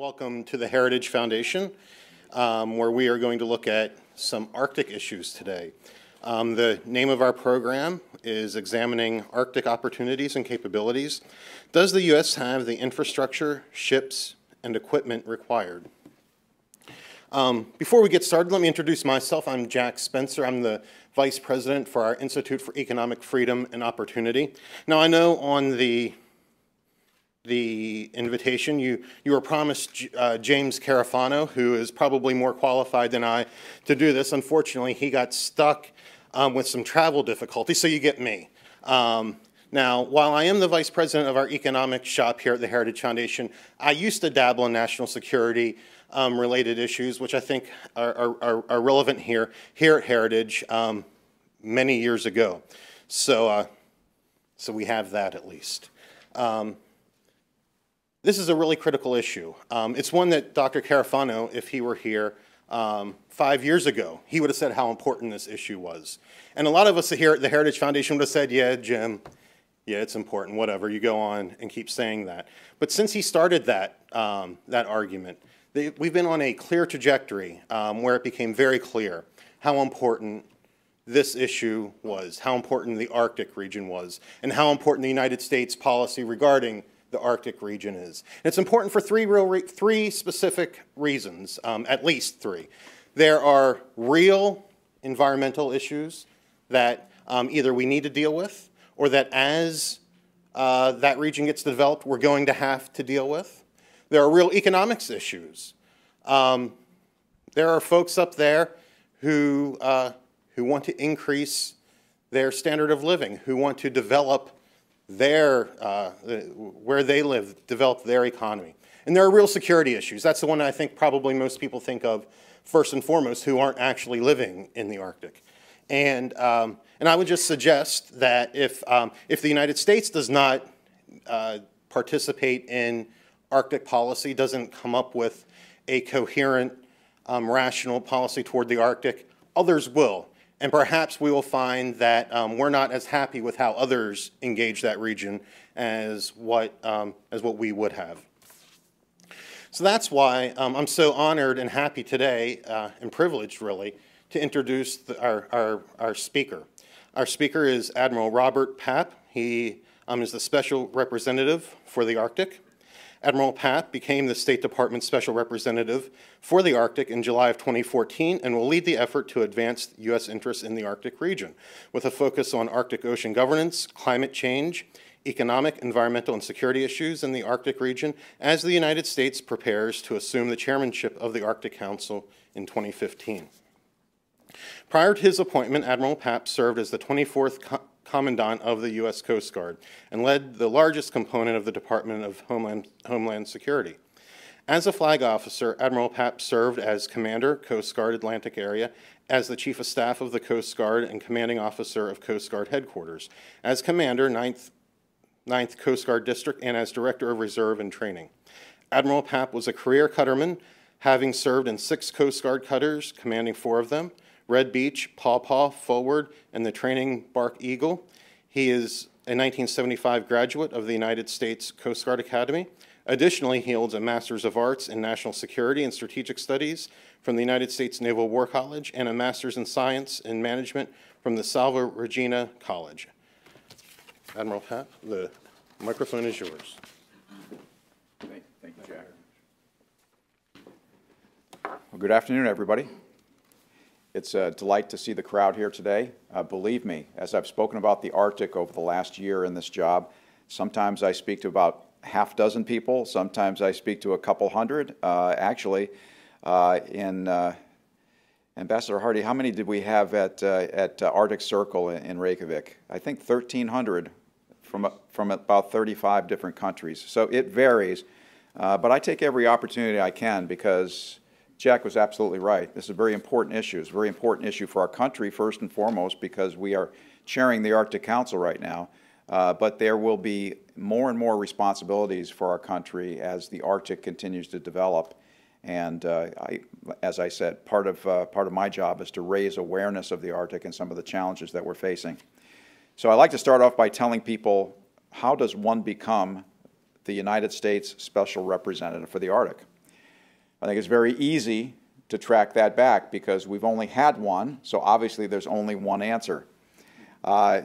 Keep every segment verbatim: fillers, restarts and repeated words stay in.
Welcome to the Heritage Foundation, um, where we are going to look at some Arctic issues today. Um, the name of our program is Examining Arctic Opportunities and Capabilities. Does the U S have the infrastructure, ships, and equipment required? Um, before we get started, let me introduce myself. I'm Jack Spencer. I'm the Vice President for our Institute for Economic Freedom and Opportunity. Now, I know on the the invitation, you, you were promised uh, James Carafano, who is probably more qualified than I to do this. Unfortunately, he got stuck um, with some travel difficulties, so you get me. Um, now, while I am the Vice President of our economics shop here at the Heritage Foundation, I used to dabble in national security um, related issues, which I think are, are, are relevant here, here at Heritage um, many years ago. So, uh, so we have that at least. Um, This is a really critical issue. Um, it's one that Doctor Carafano, if he were here um, five years ago, he would have said how important this issue was. And a lot of us here at the Heritage Foundation would have said, yeah, Jim, yeah, it's important, whatever. You go on and keep saying that. But since he started that, um, that argument, they, we've been on a clear trajectory um, where it became very clear how important this issue was, how important the Arctic region was, and how important the United States policy regarding the Arctic region is. And it's important for three, real re three specific reasons, um, at least three. There are real environmental issues that um, either we need to deal with or that as uh, that region gets developed, we're going to have to deal with. There are real economics issues. Um, there are folks up there who, uh, who want to increase their standard of living, who want to develop their, uh, where they live, develop their economy. And there are real security issues. That's the one I think probably most people think of first and foremost who aren't actually living in the Arctic. And, um, and I would just suggest that if, um, if the United States does not uh, participate in Arctic policy, doesn't come up with a coherent, um, rational policy toward the Arctic, others will. And perhaps we will find that um, we're not as happy with how others engage that region as what, um, as what we would have. So that's why um, I'm so honored and happy today, uh, and privileged really, to introduce the, our, our, our speaker. Our speaker is Admiral Robert Papp. He um, is the Special Representative for the Arctic. Admiral Papp became the State Department's Special Representative for the Arctic in July of twenty fourteen and will lead the effort to advance U S interests in the Arctic region with a focus on Arctic Ocean governance, climate change, economic, environmental, and security issues in the Arctic region as the United States prepares to assume the chairmanship of the Arctic Council in twenty fifteen. Prior to his appointment, Admiral Papp served as the twenty-fourth Commandant of the U S Coast Guard and led the largest component of the Department of Homeland, Homeland Security. As a flag officer, Admiral Papp served as Commander, Coast Guard Atlantic Area, as the Chief of Staff of the Coast Guard and Commanding Officer of Coast Guard Headquarters, as Commander, ninth, ninth Coast Guard District, and as Director of Reserve and Training. Admiral Papp was a career cutterman, having served in six Coast Guard cutters, commanding four of them, Red Beach, Paw Paw, Forward, and the Training Bark Eagle. He is a nineteen seventy-five graduate of the United States Coast Guard Academy. Additionally, he holds a Master's of Arts in National Security and Strategic Studies from the United States Naval War College and a Master's in Science and Management from the Salva Regina College. Admiral Papp, the microphone is yours. Thank, thank you, Jack. Well, good afternoon, everybody. It's a delight to see the crowd here today. Uh, believe me, as I've spoken about the Arctic over the last year in this job, sometimes I speak to about half dozen people, sometimes I speak to a couple hundred. Uh, actually, uh, in uh, Ambassador Hardy, how many did we have at, uh, at uh, Arctic Circle in, in Reykjavik? I think thirteen hundred from, from about thirty-five different countries. So it varies, uh, but I take every opportunity I can because Jack was absolutely right. This is a very important issue. It's a very important issue for our country, first and foremost, because we are chairing the Arctic Council right now. Uh, but there will be more and more responsibilities for our country as the Arctic continues to develop. And uh, I, as I said, part of, uh, part of my job is to raise awareness of the Arctic and some of the challenges that we're facing. So I like to start off by telling people, how does one become the United States Special Representative for the Arctic? I think it's very easy to track that back because we've only had one, so obviously there's only one answer. Uh,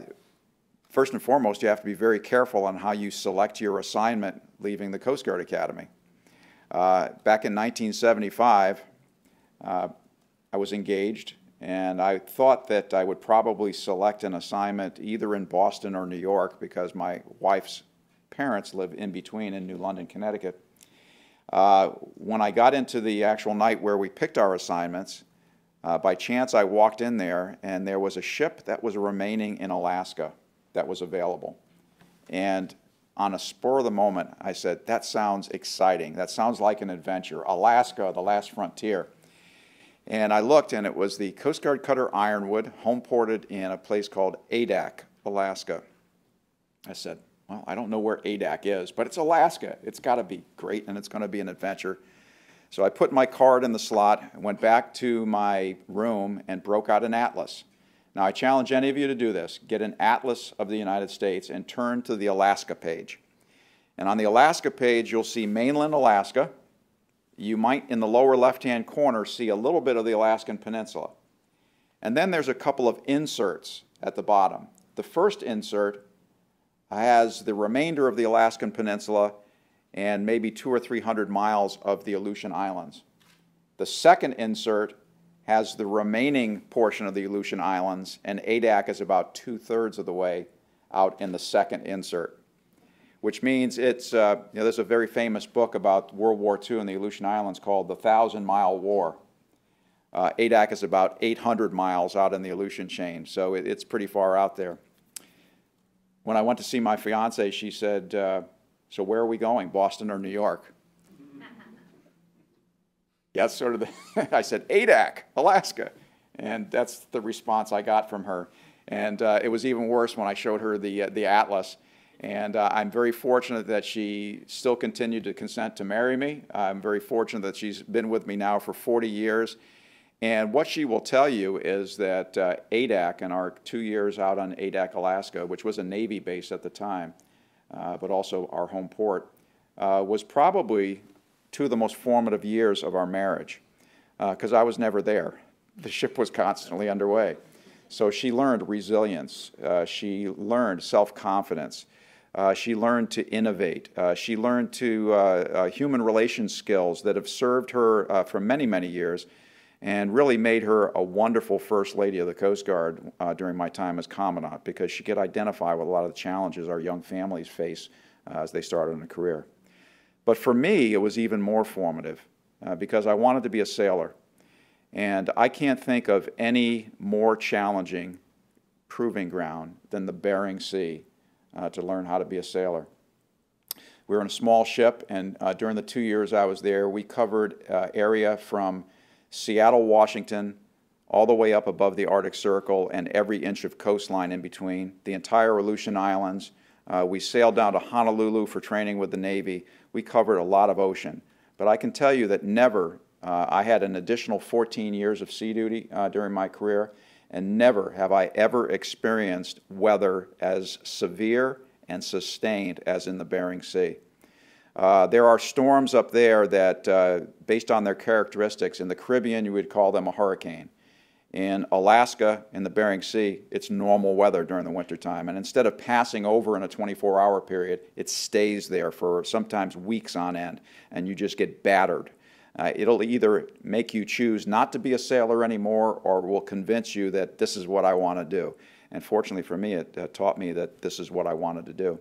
first and foremost, you have to be very careful on how you select your assignment leaving the Coast Guard Academy. Uh, back in nineteen seventy-five, uh, I was engaged, and I thought that I would probably select an assignment either in Boston or New York because my wife's parents live in between in New London, Connecticut. Uh, when I got into the actual night where we picked our assignments, uh, by chance I walked in there and there was a ship that was remaining in Alaska that was available. And on a spur of the moment, I said, that sounds exciting. That sounds like an adventure. Alaska, the last frontier. And I looked, and it was the Coast Guard cutter Ironwood, home ported in a place called Adak, Alaska. I said, well, I don't know where Adak is, but it's Alaska. It's got to be great, and it's going to be an adventure. So I put my card in the slot and went back to my room and broke out an atlas. Now, I challenge any of you to do this. Get an atlas of the United States and turn to the Alaska page. And on the Alaska page, you'll see mainland Alaska. You might, in the lower left-hand corner, see a little bit of the Alaskan Peninsula. And then there's a couple of inserts at the bottom. The first insert has the remainder of the Alaskan Peninsula and maybe two or three hundred miles of the Aleutian Islands. The second insert has the remaining portion of the Aleutian Islands, and Adak is about two-thirds of the way out in the second insert, which means it's, uh, you know, there's a very famous book about World War Two and the Aleutian Islands called The Thousand Mile War. Uh, Adak is about eight hundred miles out in the Aleutian chain, so it, it's pretty far out there. When I went to see my fiancée, she said, uh, so where are we going, Boston or New York? That's sort of the, I said, Adak, Alaska. And that's the response I got from her. And uh, it was even worse when I showed her the, uh, the atlas. And uh, I'm very fortunate that she still continued to consent to marry me. I'm very fortunate that she's been with me now for forty years. And what she will tell you is that uh, Adak, in our two years out on Adak, Alaska, which was a Navy base at the time, uh, but also our home port, uh, was probably two of the most formative years of our marriage, because uh, I was never there. The ship was constantly underway. So she learned resilience. Uh, she learned self-confidence. Uh, she learned to innovate. Uh, she learned to uh, uh, human relations skills that have served her uh, for many, many years and really made her a wonderful First Lady of the Coast Guard uh, during my time as Commandant, because she could identify with a lot of the challenges our young families face uh, as they start on a career. But for me, it was even more formative uh, because I wanted to be a sailor. And I can't think of any more challenging proving ground than the Bering Sea uh, to learn how to be a sailor. We were in a small ship, and uh, during the two years I was there, we covered uh, area from Seattle, Washington, all the way up above the Arctic Circle and every inch of coastline in between, the entire Aleutian Islands. Uh, we sailed down to Honolulu for training with the Navy. We covered a lot of ocean. But I can tell you that never, uh, I had an additional fourteen years of sea duty uh, during my career, and never have I ever experienced weather as severe and sustained as in the Bering Sea. Uh, there are storms up there that, uh, based on their characteristics, in the Caribbean you would call them a hurricane. In Alaska, in the Bering Sea, it's normal weather during the wintertime. And instead of passing over in a twenty-four hour period, it stays there for sometimes weeks on end, and you just get battered. Uh, it'll either make you choose not to be a sailor anymore, or will convince you that this is what I want to do. And fortunately for me, it uh, taught me that this is what I wanted to do.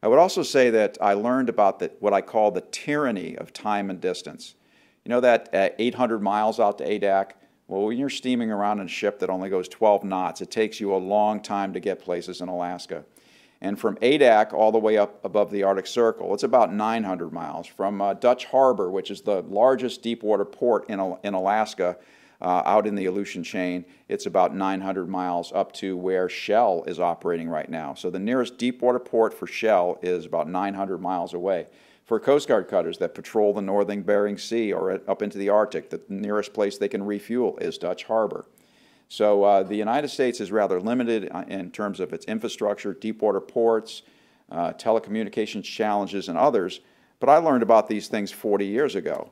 I would also say that I learned about the, what I call the tyranny of time and distance. You know that uh, eight hundred miles out to Adak? Well, when you're steaming around in a ship that only goes twelve knots, it takes you a long time to get places in Alaska. And from Adak all the way up above the Arctic Circle, it's about nine hundred miles. From uh, Dutch Harbor, which is the largest deep water port in, in Alaska, uh, out in the Aleutian chain, it's about nine hundred miles up to where Shell is operating right now. So the nearest deep water port for Shell is about nine hundred miles away. For Coast Guard cutters that patrol the northern Bering Sea or up into the Arctic, the nearest place they can refuel is Dutch Harbor. So uh, the United States is rather limited in terms of its infrastructure, deep water ports, uh, telecommunications challenges, and others. But I learned about these things forty years ago.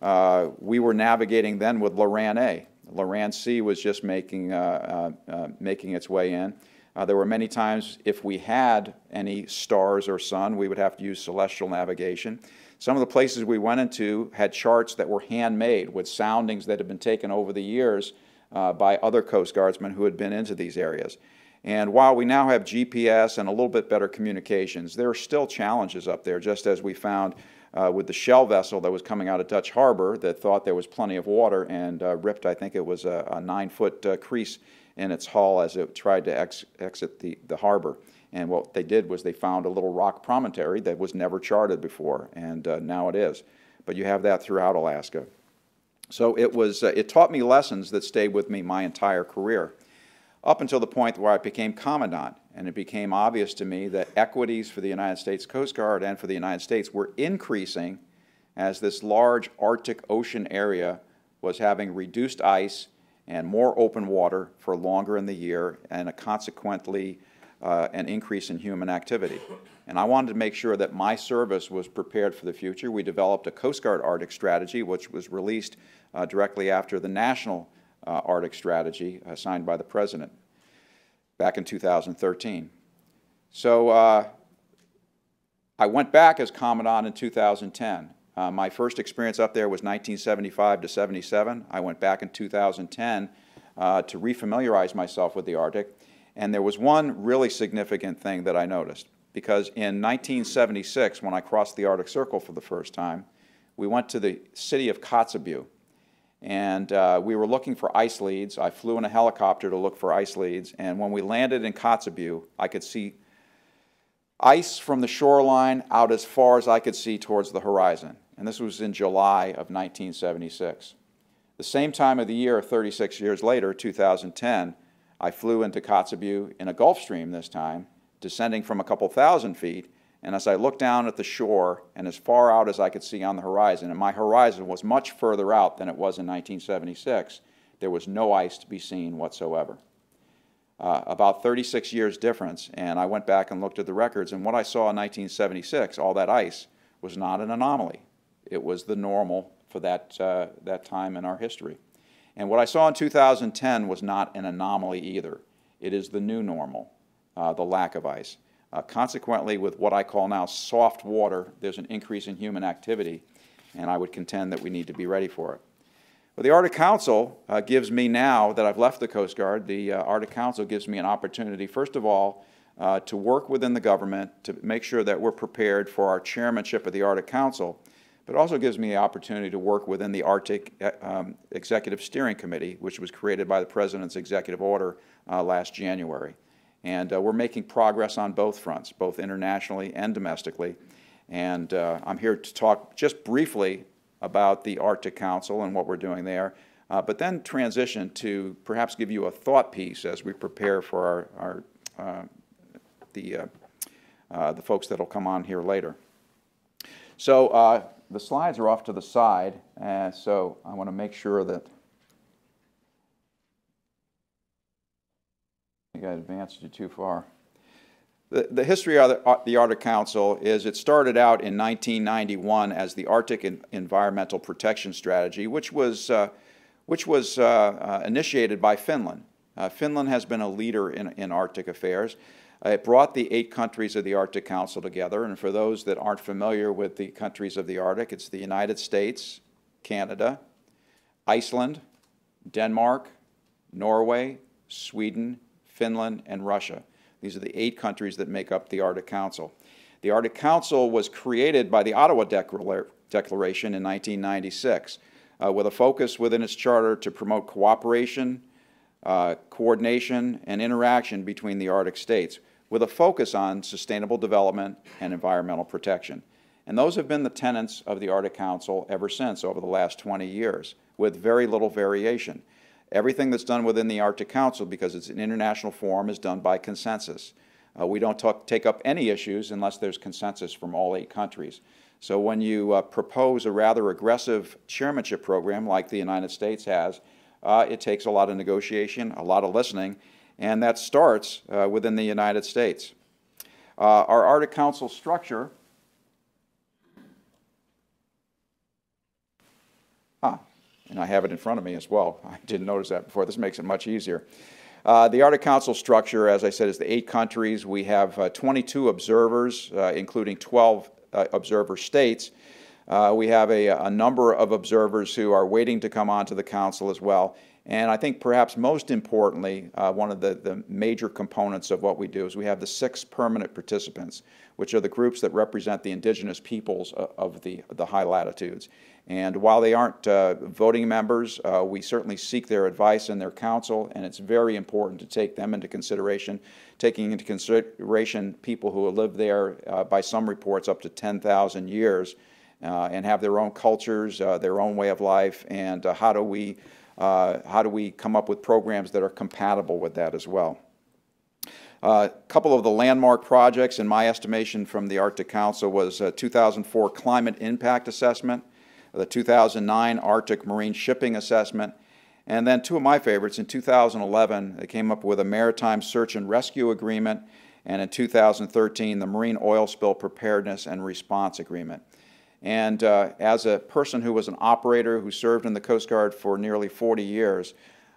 Uh, we were navigating then with Loran A. Loran C was just making, uh, uh, uh, making its way in. Uh, there were many times if we had any stars or sun, we would have to use celestial navigation. Some of the places we went into had charts that were handmade with soundings that had been taken over the years uh, by other Coast Guardsmen who had been into these areas. And while we now have G P S and a little bit better communications, there are still challenges up there, just as we found uh, with the Shell vessel that was coming out of Dutch Harbor that thought there was plenty of water and uh, ripped, I think it was a, a nine-foot uh, crease in its hull as it tried to ex exit the, the harbor. And what they did was they found a little rock promontory that was never charted before, and uh, now it is. But you have that throughout Alaska. So it was, uh, it taught me lessons that stayed with me my entire career, up until the point where I became Commandant, and it became obvious to me that equities for the United States Coast Guard and for the United States were increasing as this large Arctic Ocean area was having reduced ice and more open water for longer in the year, and a consequently Uh, an increase in human activity. And I wanted to make sure that my service was prepared for the future. We developed a Coast Guard Arctic strategy, which was released uh, directly after the National uh, Arctic strategy uh, signed by the President back in two thousand thirteen. So uh, I went back as Commandant in two thousand ten. Uh, my first experience up there was nineteen seventy-five to seventy-seven. I went back in two thousand ten uh, to refamiliarize myself with the Arctic. And there was one really significant thing that I noticed, because in nineteen seventy-six, when I crossed the Arctic Circle for the first time, we went to the city of Kotzebue, and uh, we were looking for ice leads. I flew in a helicopter to look for ice leads, and when we landed in Kotzebue, I could see ice from the shoreline out as far as I could see towards the horizon. And this was in July of nineteen seventy-six. The same time of the year, thirty-six years later, two thousand ten, I flew into Kotzebue in a Gulf Stream this time, descending from a couple thousand feet, and as I looked down at the shore and as far out as I could see on the horizon, and my horizon was much further out than it was in nineteen seventy-six, there was no ice to be seen whatsoever. Uh, about thirty-six years difference, and I went back and looked at the records, and what I saw in nineteen seventy-six, all that ice, was not an anomaly. It was the normal for that, uh, that time in our history. And what I saw in two thousand ten was not an anomaly either. It is the new normal, uh, the lack of ice. Uh, consequently, with what I call now soft water, there's an increase in human activity, and I would contend that we need to be ready for it. Well, the Arctic Council uh, gives me, now that I've left the Coast Guard, the uh, Arctic Council gives me an opportunity, first of all, uh, to work within the government to make sure that we're prepared for our chairmanship of the Arctic Council. But it also gives me the opportunity to work within the Arctic um, Executive Steering Committee, which was created by the President's executive order uh, last January. And uh, we're making progress on both fronts, both internationally and domestically. And uh, I'm here to talk just briefly about the Arctic Council and what we're doing there, uh, but then transition to perhaps give you a thought piece as we prepare for our, our, uh, the, uh, uh, the folks that will come on here later. So. Uh, The slides are off to the side, uh, so I want to make sure that I think I advanced you too far. The, the history of the, the Arctic Council is it started out in nineteen ninety-one as the Arctic Environmental Protection Strategy, which was, uh, which was uh, uh, initiated by Finland. Uh, Finland has been a leader in, in Arctic affairs. It brought the eight countries of the Arctic Council together, and for those that aren't familiar with the countries of the Arctic, it's the United States, Canada, Iceland, Denmark, Norway, Sweden, Finland, and Russia. These are the eight countries that make up the Arctic Council. The Arctic Council was created by the Ottawa Declaration in nineteen ninety-six, uh, with a focus within its charter to promote cooperation, Uh, coordination and interaction between the Arctic states, with a focus on sustainable development and environmental protection. And those have been the tenets of the Arctic Council ever since, over the last twenty years, with very little variation. Everything that's done within the Arctic Council, because it's an international forum, is done by consensus. Uh, we don't talk, take up any issues unless there's consensus from all eight countries. So when you uh, propose a rather aggressive chairmanship program like the United States has, Uh, it takes a lot of negotiation, a lot of listening, and that starts uh, within the United States. Uh, our Arctic Council structure and I have it in front of me as well. I didn't notice that before. This makes it much easier. Uh, the Arctic Council structure, as I said, is the eight countries. We have uh, twenty-two observers, uh, including twelve uh, observer states. Uh, we have a, a number of observers who are waiting to come onto the Council as well. And I think perhaps most importantly, uh, one of the, the major components of what we do is we have the six permanent participants, which are the groups that represent the indigenous peoples of the, the high latitudes. And while they aren't uh, voting members, uh, we certainly seek their advice and their counsel, and it's very important to take them into consideration, taking into consideration people who have lived there uh, by some reports up to ten thousand years uh, and have their own cultures, uh, their own way of life, and uh, how do we Uh, how do we come up with programs that are compatible with that as well? A uh, couple of the landmark projects, in my estimation, from the Arctic Council was a two thousand four Climate Impact Assessment, the two thousand nine Arctic Marine Shipping Assessment, and then two of my favorites. In two thousand eleven, they came up with a Maritime Search and Rescue Agreement, and in two thousand thirteen, the Marine Oil Spill Preparedness and Response Agreement. And uh, as a person who was an operator who served in the Coast Guard for nearly forty years,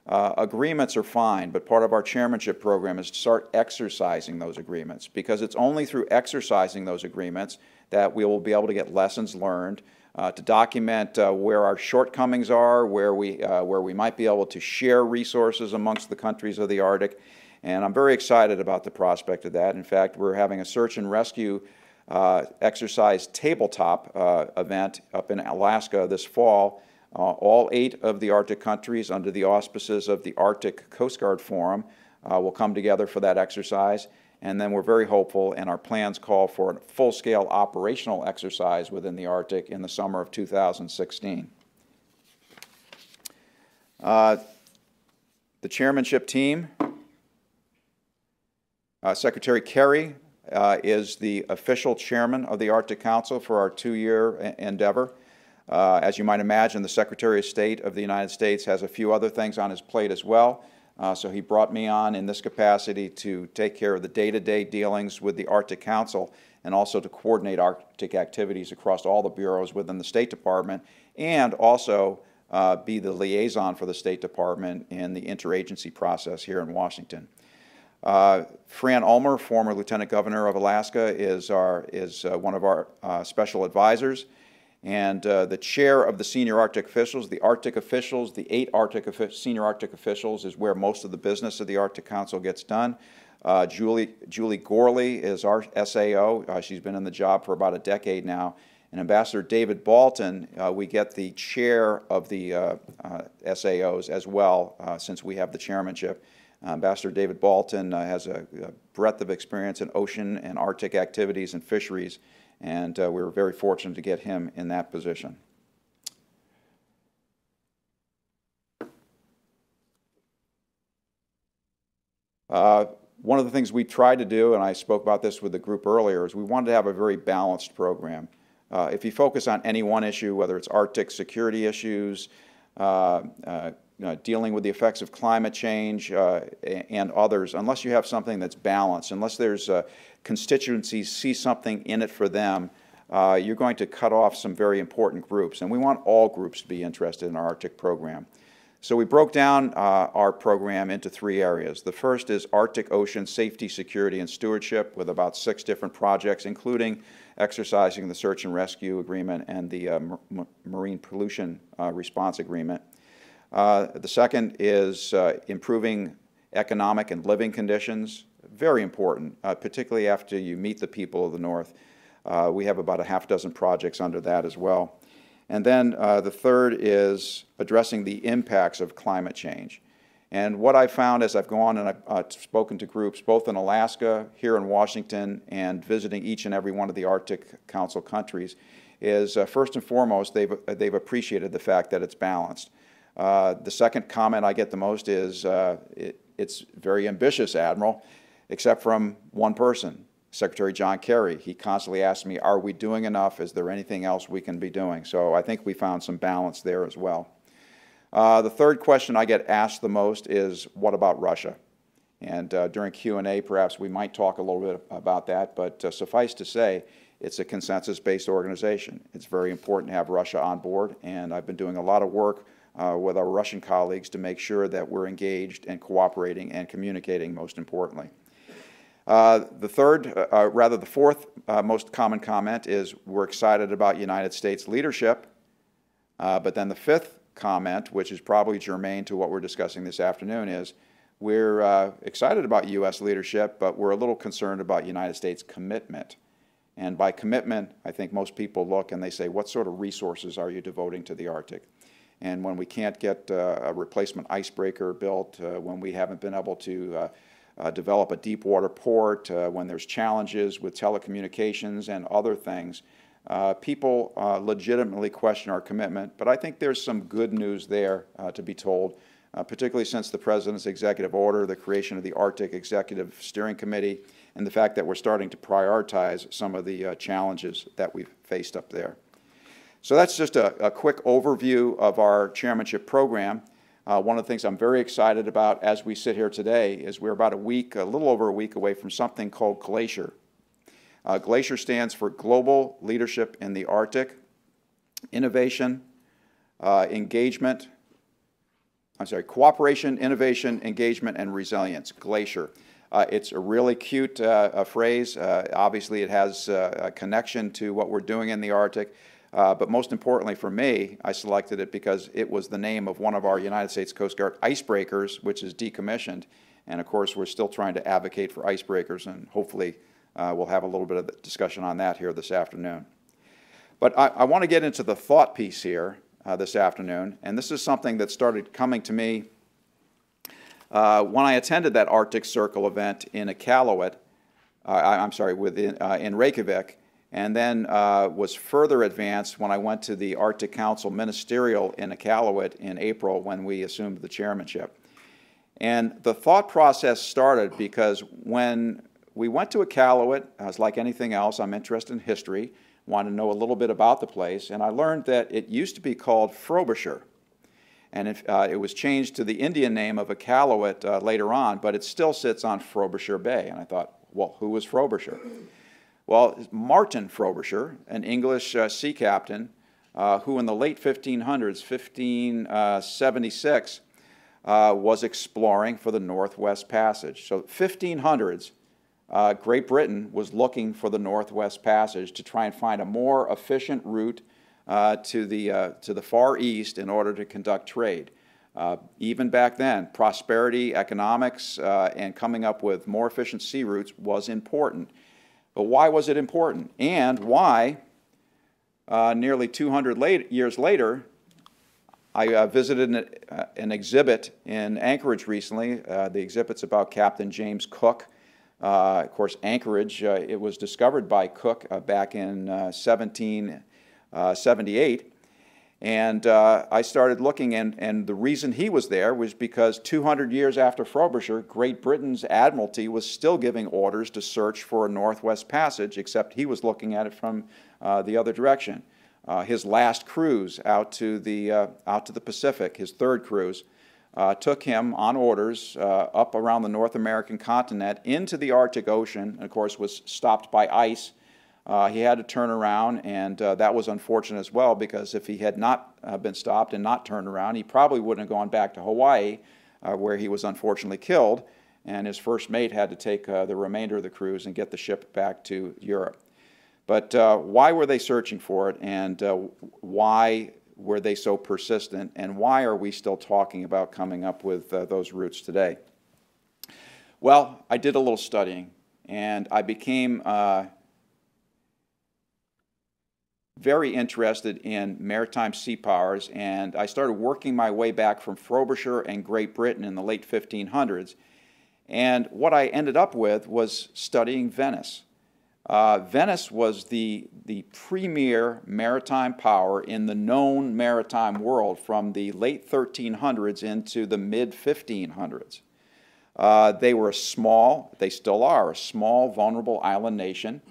uh, agreements are fine, but part of our chairmanship program is to start exercising those agreements, because it's only through exercising those agreements that we will be able to get lessons learned, uh, to document uh, where our shortcomings are, where we, uh, where we might be able to share resources amongst the countries of the Arctic. And I'm very excited about the prospect of that. In fact, we're having a search and rescue Uh, exercise tabletop uh, event up in Alaska this fall. Uh, all eight of the Arctic countries, under the auspices of the Arctic Coast Guard Forum, uh, will come together for that exercise. And then we're very hopeful, and our plans call for a full-scale operational exercise within the Arctic in the summer of two thousand sixteen. Uh, the chairmanship team, uh, Secretary Kerry, Uh, is the official chairman of the Arctic Council for our two-year endeavor. Uh, as you might imagine, the Secretary of State of the United States has a few other things on his plate as well, uh, so he brought me on in this capacity to take care of the day-to-day dealings with the Arctic Council and also to coordinate Arctic activities across all the bureaus within the State Department, and also uh, be the liaison for the State Department in the interagency process here in Washington. Uh, Fran Ulmer, former Lieutenant Governor of Alaska, is, our, is uh, one of our uh, special advisors, and uh, the chair of the senior Arctic officials, the Arctic officials, the eight Arctic senior Arctic officials is where most of the business of the Arctic Council gets done. Uh, Julie, Julie Gorley is our S A O. Uh, she's been in the job for about a decade now. And Ambassador David Balton, uh, we get the chair of the uh, uh, S A Os as well, uh, since we have the chairmanship. Ambassador David Balton uh, has a, a breadth of experience in ocean and Arctic activities and fisheries, and uh, we were very fortunate to get him in that position. Uh, one of the things we tried to do, and I spoke about this with the group earlier, is we wanted to have a very balanced program. Uh, if you focus on any one issue, whether it's Arctic security issues, uh, uh, Uh, dealing with the effects of climate change uh, and others, unless you have something that's balanced, unless there's uh, constituencies see something in it for them, uh, you're going to cut off some very important groups. And we want all groups to be interested in our Arctic program. So we broke down uh, our program into three areas. The first is Arctic Ocean Safety, Security, and Stewardship, with about six different projects, including exercising the Search and Rescue Agreement and the uh, Marine Pollution uh, Response Agreement. Uh, the second is uh, improving economic and living conditions, very important, uh, particularly after you meet the people of the North. Uh, we have about a half dozen projects under that as well. And then uh, the third is addressing the impacts of climate change. And what I found as I've gone and I've uh, spoken to groups both in Alaska, here in Washington, and visiting each and every one of the Arctic Council countries is uh, first and foremost they've, they've appreciated the fact that it's balanced. Uh, the second comment I get the most is, uh, it, it's very ambitious, Admiral, except from one person, Secretary John Kerry. He constantly asks me, are we doing enough? Is there anything else we can be doing? So I think we found some balance there as well. Uh, the third question I get asked the most is, what about Russia? And uh, during Q and A, perhaps we might talk a little bit about that, but uh, suffice to say, it's a consensus-based organization. It's very important to have Russia on board, and I've been doing a lot of work uh, with our Russian colleagues to make sure that we're engaged and cooperating and communicating, most importantly. Uh, the third, uh, rather the fourth uh, most common comment is we're excited about United States leadership, uh, but then the fifth comment, which is probably germane to what we're discussing this afternoon, is we're uh, excited about U S leadership, but we're a little concerned about United States commitment. And by commitment, I think most people look and they say, what sort of resources are you devoting to the Arctic? And when we can't get uh, a replacement icebreaker built, uh, when we haven't been able to uh, uh, develop a deep water port, uh, when there's challenges with telecommunications and other things, uh, people uh, legitimately question our commitment. But I think there's some good news there uh, to be told, uh, particularly since the President's executive order, the creation of the Arctic Executive Steering Committee, and the fact that we're starting to prioritize some of the uh, challenges that we've faced up there. So that's just a, a quick overview of our chairmanship program. Uh, one of the things I'm very excited about as we sit here today is we're about a week, a little over a week away from something called GLACIER. Uh, GLACIER stands for Global Leadership in the Arctic, Innovation, uh, Engagement, I'm sorry, Cooperation, Innovation, Engagement, and Resilience, GLACIER. Uh, it's a really cute uh, a phrase. Uh, obviously, it has uh, a connection to what we're doing in the Arctic. Uh, but most importantly for me, I selected it because it was the name of one of our United States Coast Guard icebreakers, which is decommissioned. And of course, we're still trying to advocate for icebreakers. And hopefully, uh, we'll have a little bit of discussion on that here this afternoon. But I, I want to get into the thought piece here uh, this afternoon. And this is something that started coming to me Uh, when I attended that Arctic Circle event in Iqaluit, uh, I'm sorry, within, uh, in Reykjavik, and then uh, was further advanced when I went to the Arctic Council Ministerial in Iqaluit in April when we assumed the chairmanship. And the thought process started because when we went to Iqaluit, I was like anything else, I'm interested in history, wanted to know a little bit about the place, and I learned that it used to be called Frobisher. And if, uh, it was changed to the Indian name of Iqaluit uh, later on, but it still sits on Frobisher Bay. And I thought, well, who was Frobisher? Well, Martin Frobisher, an English uh, sea captain, uh, who in the late fifteen hundreds, fifteen seventy-six, uh, was exploring for the Northwest Passage. So fifteen hundreds, uh, Great Britain was looking for the Northwest Passage to try and find a more efficient route Uh, to the uh, to the Far East in order to conduct trade. Uh, even back then, prosperity, economics, uh, and coming up with more efficient sea routes was important. But why was it important? And why, uh, nearly two hundred late, years later, I uh, visited an, uh, an exhibit in Anchorage recently. Uh, the exhibit's about Captain James Cook. Uh, of course, Anchorage, uh, it was discovered by Cook uh, back in uh, seventeen seventy-eight, and uh, I started looking, and, and the reason he was there was because two hundred years after Frobisher, Great Britain's Admiralty was still giving orders to search for a Northwest Passage, except he was looking at it from uh, the other direction. Uh, his last cruise out to the, uh, out to the Pacific, his third cruise, uh, took him on orders uh, up around the North American continent into the Arctic Ocean, and of course was stopped by ice. Uh, he had to turn around, and uh, that was unfortunate as well, because if he had not uh, been stopped and not turned around, he probably wouldn't have gone back to Hawaii, uh, where he was unfortunately killed, and his first mate had to take uh, the remainder of the cruise and get the ship back to Europe. But uh, why were they searching for it, and uh, why were they so persistent, and why are we still talking about coming up with uh, those routes today? Well, I did a little studying, and I became uh, very interested in maritime sea powers, and I started working my way back from Frobisher and Great Britain in the late fifteen hundreds. And what I ended up with was studying Venice. Uh, Venice was the, the premier maritime power in the known maritime world from the late thirteen hundreds into the mid fifteen hundreds. Uh, they were a small, they still are, a small, vulnerable island nation.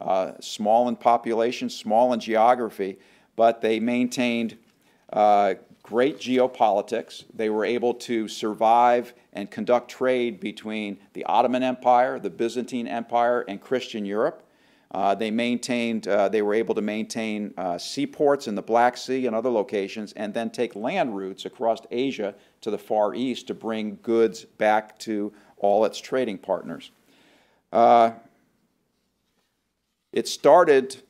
Uh, small in population, small in geography, but they maintained uh, great geopolitics. They were able to survive and conduct trade between the Ottoman Empire, the Byzantine Empire, and Christian Europe. Uh, they maintained, uh, they were able to maintain uh, seaports in the Black Sea and other locations, and then take land routes across Asia to the Far East to bring goods back to all its trading partners. Uh, it started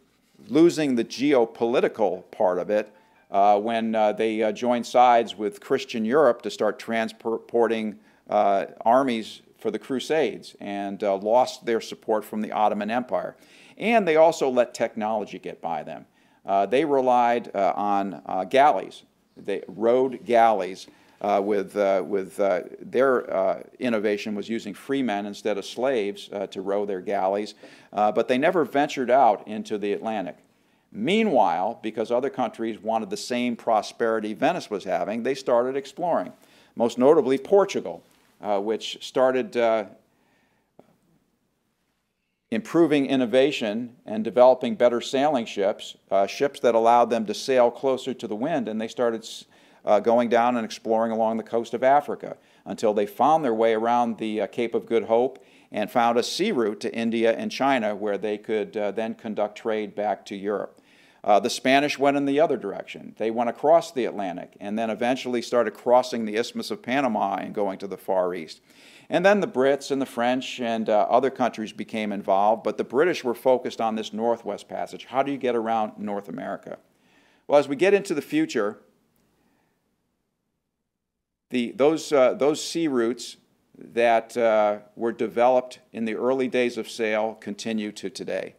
losing the geopolitical part of it uh, when uh, they uh, joined sides with Christian Europe to start transporting uh, armies for the Crusades, and uh, lost their support from the Ottoman Empire. And they also let technology get by them. Uh, they relied uh, on uh, galleys, they rowed galleys. Uh, with uh, with uh, their uh, innovation was using freemen instead of slaves uh, to row their galleys, uh, but they never ventured out into the Atlantic. Meanwhile, because other countries wanted the same prosperity Venice was having, they started exploring, most notably Portugal, uh, which started uh, improving innovation and developing better sailing ships, uh, ships that allowed them to sail closer to the wind, and they started s Uh, going down and exploring along the coast of Africa until they found their way around the uh, Cape of Good Hope and found a sea route to India and China, where they could uh, then conduct trade back to Europe. Uh, the Spanish went in the other direction. They went across the Atlantic and then eventually started crossing the Isthmus of Panama and going to the Far East. And then the Brits and the French and uh, other countries became involved, but the British were focused on this Northwest Passage. How do you get around North America? Well, as we get into the future, The, those, uh, those sea routes that uh, were developed in the early days of sail continue to today,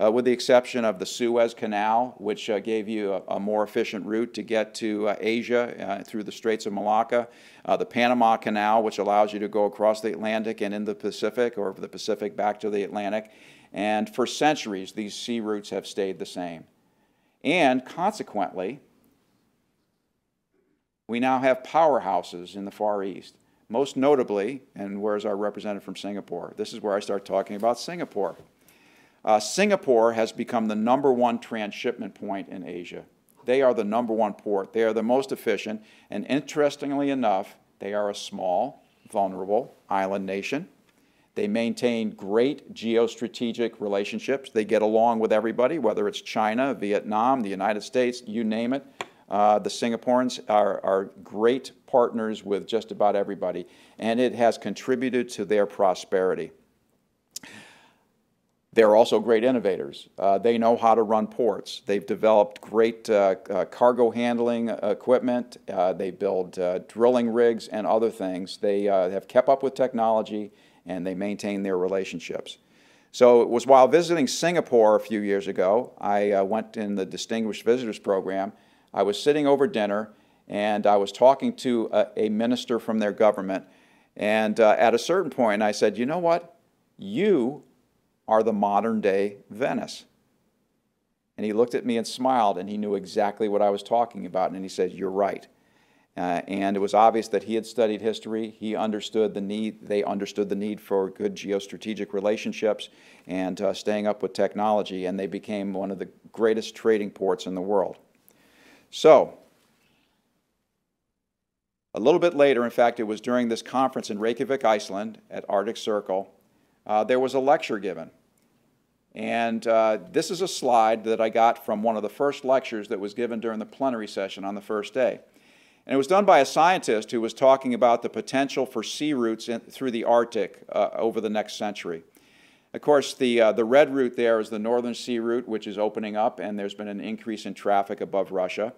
uh, with the exception of the Suez Canal, which uh, gave you a, a more efficient route to get to uh, Asia uh, through the Straits of Malacca, uh, the Panama Canal, which allows you to go across the Atlantic and in the Pacific, or the Pacific back to the Atlantic. And for centuries, these sea routes have stayed the same. And consequently, we now have powerhouses in the Far East, most notably, and where's our representative from Singapore? This is where I start talking about Singapore. Uh, Singapore has become the number one transshipment point in Asia. They are the number one port. They are the most efficient, and interestingly enough, they are a small, vulnerable island nation. They maintain great geostrategic relationships. They get along with everybody, whether it's China, Vietnam, the United States, you name it. Uh, the Singaporeans are, are great partners with just about everybody, and it has contributed to their prosperity. They're also great innovators. Uh, they know how to run ports. They've developed great uh, uh, cargo handling equipment. Uh, they build uh, drilling rigs and other things. They uh, have kept up with technology, and they maintain their relationships. So it was while visiting Singapore a few years ago, I uh, went in the Distinguished Visitors Program. I was sitting over dinner, and I was talking to a, a minister from their government, and uh, at a certain point I said, you know what, you are the modern-day Venice. And he looked at me and smiled, and he knew exactly what I was talking about, and he said, you're right. Uh, and it was obvious that he had studied history. He understood the need, they understood the need for good geostrategic relationships and uh, staying up with technology, and they became one of the greatest trading ports in the world. So, a little bit later, in fact, it was during this conference in Reykjavik, Iceland, at Arctic Circle, uh, there was a lecture given. And uh, this is a slide that I got from one of the first lectures that was given during the plenary session on the first day. And it was done by a scientist who was talking about the potential for sea routes in, through the Arctic uh, over the next century. Of course, the, uh, the red route there is the Northern Sea Route, which is opening up, and there's been an increase in traffic above Russia.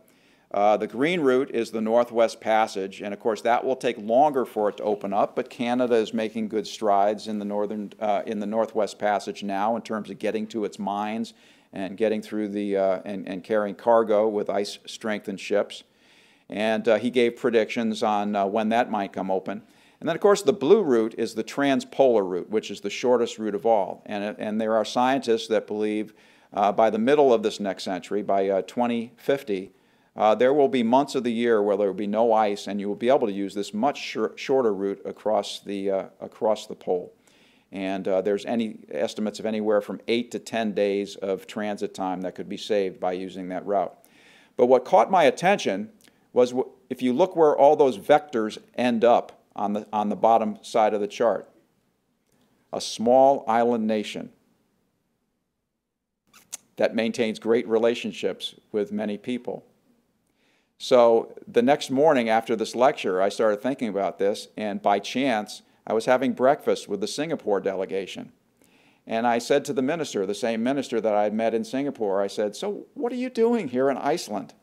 Uh, the green route is the Northwest Passage, and of course that will take longer for it to open up, but Canada is making good strides in the, northern, uh, in the Northwest Passage now in terms of getting to its mines and getting through the, uh, and, and carrying cargo with ice-strengthened ships. And uh, he gave predictions on uh, when that might come open. And then, of course, the blue route is the transpolar route, which is the shortest route of all. And, and there are scientists that believe uh, by the middle of this next century, by uh, twenty fifty, uh, there will be months of the year where there will be no ice, and you will be able to use this much sh shorter route across the, uh, across the pole. And uh, there's any estimates of anywhere from eight to ten days of transit time that could be saved by using that route. But what caught my attention was w if you look where all those vectors end up, On the, on the bottom side of the chart. A small island nation that maintains great relationships with many people. So the next morning after this lecture, I started thinking about this, and by chance, I was having breakfast with the Singapore delegation. And I said to the minister, the same minister that I had met in Singapore, I said, "So what are you doing here in Iceland?"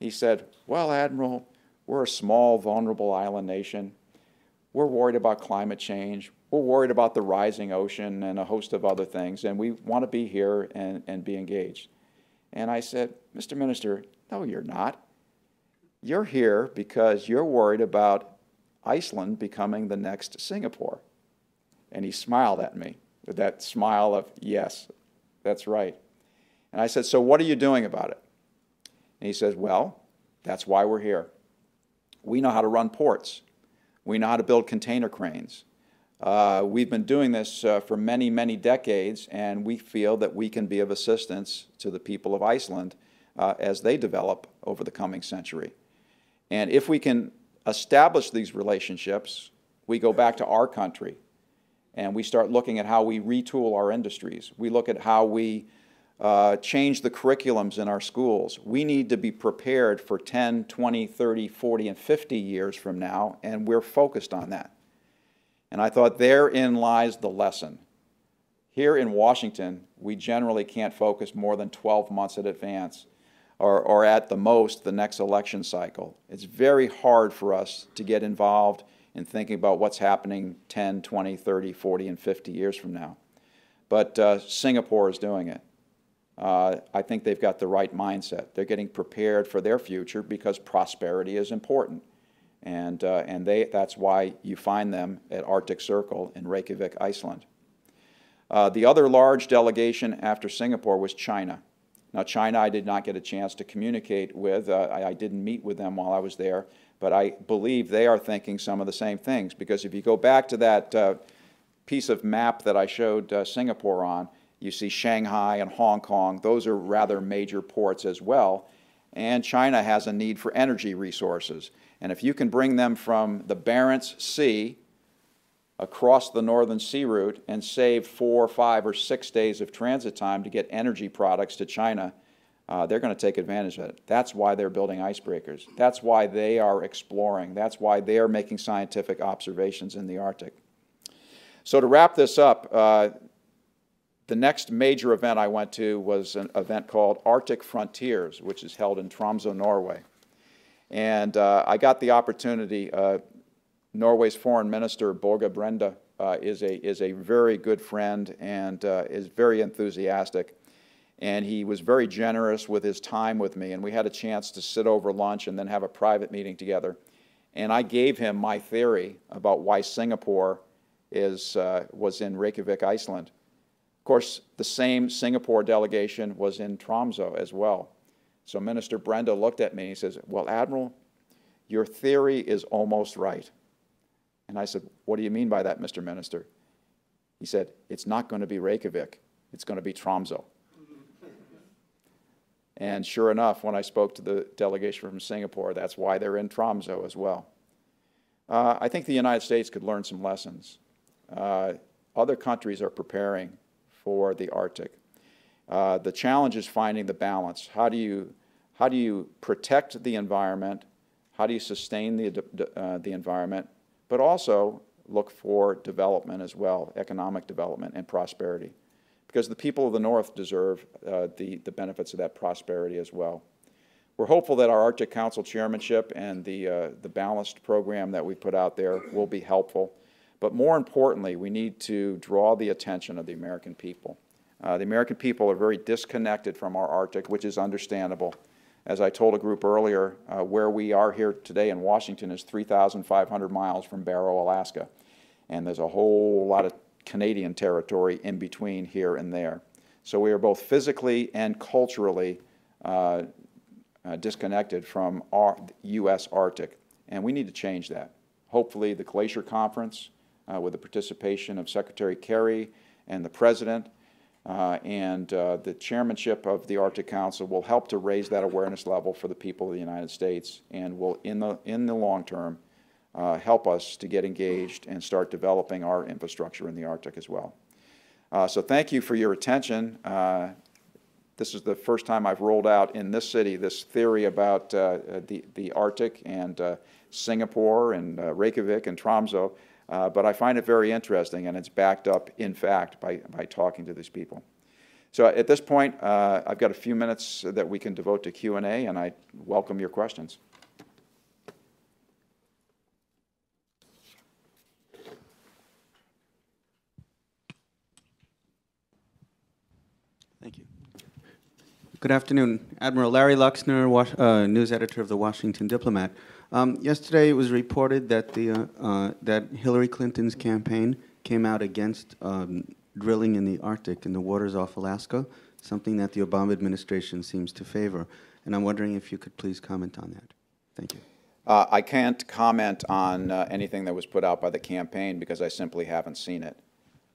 He said, "Well, Admiral, we're a small, vulnerable island nation. We're worried about climate change. We're worried about the rising ocean and a host of other things, and we want to be here and, and be engaged." And I said, "Mister Minister, no, you're not. You're here because you're worried about Iceland becoming the next Singapore." And he smiled at me with that smile of, yes, that's right. And I said, "So what are you doing about it?" And he says, "Well, that's why we're here. We know how to run ports. We know how to build container cranes. Uh, we've been doing this uh, for many, many decades, and we feel that we can be of assistance to the people of Iceland uh, as they develop over the coming century. And if we can establish these relationships, we go back to our country and we start looking at how we retool our industries. We look at how we uh, change the curriculums in our schools. We need to be prepared for ten, twenty, thirty, forty, and fifty years from now, and we're focused on that." And I thought therein lies the lesson. Here in Washington, we generally can't focus more than twelve months in advance, Or, or at the most, the next election cycle. It's very hard for us to get involved in thinking about what's happening ten, twenty, thirty, forty, and fifty years from now. But uh, Singapore is doing it. Uh, I think they've got the right mindset. They're getting prepared for their future because prosperity is important. And, uh, and they, that's why you find them at Arctic Circle in Reykjavik, Iceland. Uh, the other large delegation after Singapore was China. Now, China, I did not get a chance to communicate with. Uh, I, I didn't meet with them while I was there, but I believe they are thinking some of the same things, because if you go back to that uh, piece of map that I showed uh, Singapore on, you see Shanghai and Hong Kong. Those are rather major ports as well, and China has a need for energy resources. And if you can bring them from the Barents Sea across the Northern Sea Route and save four, five, or six days of transit time to get energy products to China, uh, they're going to take advantage of it. That's why they're building icebreakers. That's why they are exploring. That's why they are making scientific observations in the Arctic. So to wrap this up, uh, the next major event I went to was an event called Arctic Frontiers, which is held in Tromsø, Norway. And uh, I got the opportunity. Uh, Norway's Foreign Minister, Borge Brende, uh, is, a, is a very good friend and uh, is very enthusiastic. And he was very generous with his time with me. And we had a chance to sit over lunch and then have a private meeting together. And I gave him my theory about why Singapore is, uh, was in Reykjavik, Iceland. Of course, the same Singapore delegation was in Tromsø as well. So Minister Brende looked at me and he says, "Well, Admiral, your theory is almost right." And I said, "What do you mean by that, Mister Minister?" He said, "It's not going to be Reykjavik. It's going to be Tromsø." And sure enough, when I spoke to the delegation from Singapore, that's why they're in Tromsø as well. Uh, I think the United States could learn some lessons. Uh, other countries are preparing for the Arctic. Uh, the challenge is finding the balance. How do you, how do you protect the environment? How do you sustain the, uh, the environment? But also look for development as well, economic development and prosperity, because the people of the North deserve uh, the, the benefits of that prosperity as well. We're hopeful that our Arctic Council chairmanship and the, uh, the balanced program that we put out there will be helpful. But more importantly, we need to draw the attention of the American people. Uh, the American people are very disconnected from our Arctic, which is understandable. As I told a group earlier, uh, where we are here today in Washington is three thousand five hundred miles from Barrow, Alaska. And there's a whole lot of Canadian territory in between here and there. So we are both physically and culturally uh, uh, disconnected from our U S Arctic. And we need to change that. Hopefully the GLACIER Conference, uh, with the participation of Secretary Kerry and the President, Uh, and uh, the chairmanship of the Arctic Council, will help to raise that awareness level for the people of the United States, and will, in the, in the long term, uh, help us to get engaged and start developing our infrastructure in the Arctic as well. Uh, so thank you for your attention. Uh, This is the first time I've rolled out in this city this theory about uh, the, the Arctic and uh, Singapore and uh, Reykjavik and Tromsø, uh, but I find it very interesting, and it's backed up, in fact, by, by talking to these people. So at this point, uh, I've got a few minutes that we can devote to Q and A, and I welcome your questions. Thank you. Good afternoon. Admiral Larry Luxner, uh, news editor of the Washington Diplomat. Um, yesterday, it was reported that, the, uh, uh, that Hillary Clinton's campaign came out against um, drilling in the Arctic, in the waters off Alaska, something that the Obama administration seems to favor. And I'm wondering if you could please comment on that. Thank you. Uh, I can't comment on uh, anything that was put out by the campaign because I simply haven't seen it.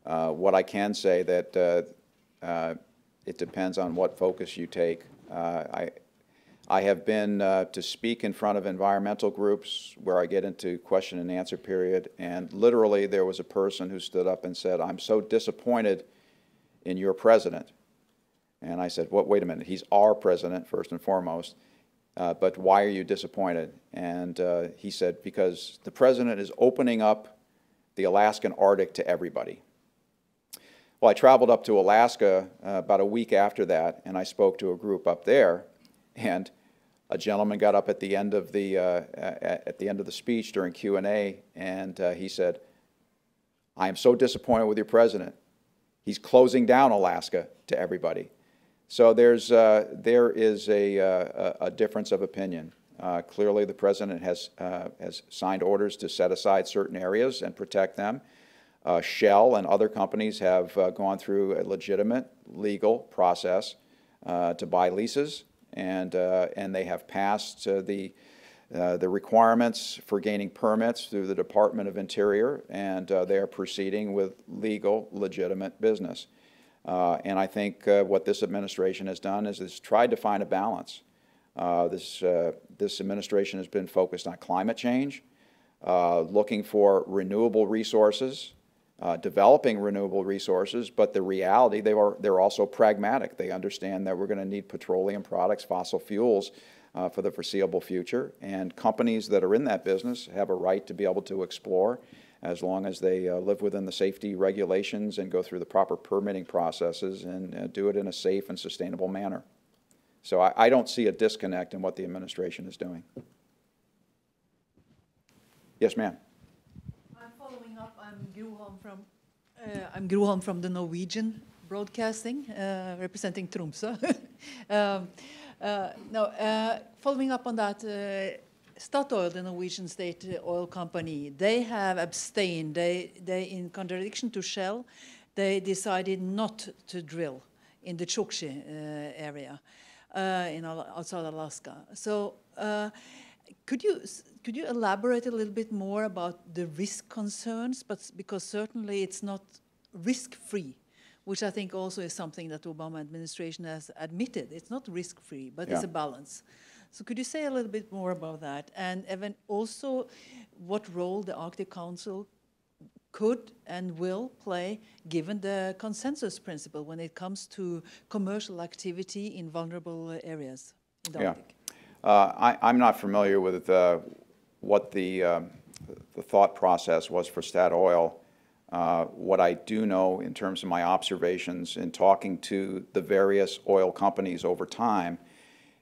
Uh, what I can say that uh, uh, it depends on what focus you take. Uh, I, I have been uh, to speak in front of environmental groups where I get into question and answer period, and literally there was a person who stood up and said, "I'm so disappointed in your president." And I said, "What? Well, wait a minute, he's our president first and foremost, uh, but why are you disappointed?" And uh, he said, "Because the president is opening up the Alaskan Arctic to everybody." Well, I traveled up to Alaska uh, about a week after that, and I spoke to a group up there, and a gentleman got up at the end of the uh, at the end of the speech during Q and A, and uh, he said, "I am so disappointed with your president. He's closing down Alaska to everybody." So there's uh, there is a uh, a difference of opinion. Uh, clearly, the president has uh, has signed orders to set aside certain areas and protect them. Uh, Shell and other companies have uh, gone through a legitimate legal process uh, to buy leases. And, uh, and they have passed uh, the, uh, the requirements for gaining permits through the Department of Interior, and uh, they are proceeding with legal, legitimate business. Uh, and I think uh, what this administration has done is it's tried to find a balance. Uh, this, uh, this administration has been focused on climate change, uh, looking for renewable resources, Uh, developing renewable resources, but the reality, they are, they're also pragmatic. They understand that we're going to need petroleum products, fossil fuels, uh, for the foreseeable future, and companies that are in that business have a right to be able to explore as long as they uh, live within the safety regulations and go through the proper permitting processes and uh, do it in a safe and sustainable manner. So I, I don't see a disconnect in what the administration is doing. Yes, ma'am. From, uh, I'm Gruholm from the Norwegian Broadcasting, uh, representing Tromsø. um, uh, no, uh, following up on that, uh, Statoil, the Norwegian state oil company, they have abstained. They, they, in contradiction to Shell, they decided not to drill in the Chukchi uh, area, uh, in outside Alaska. So, uh, could you? Could you elaborate a little bit more about the risk concerns, but because certainly it's not risk-free, which I think also is something that the Obama administration has admitted. It's not risk-free, but yeah. It's a balance. So could you say a little bit more about that? And even also what role the Arctic Council could and will play, given the consensus principle when it comes to commercial activity in vulnerable areas in the yeah. Arctic? Uh, I, I'm not familiar with uh, what the, um, the thought process was for Statoil. Uh, what I do know in terms of my observations in talking to the various oil companies over time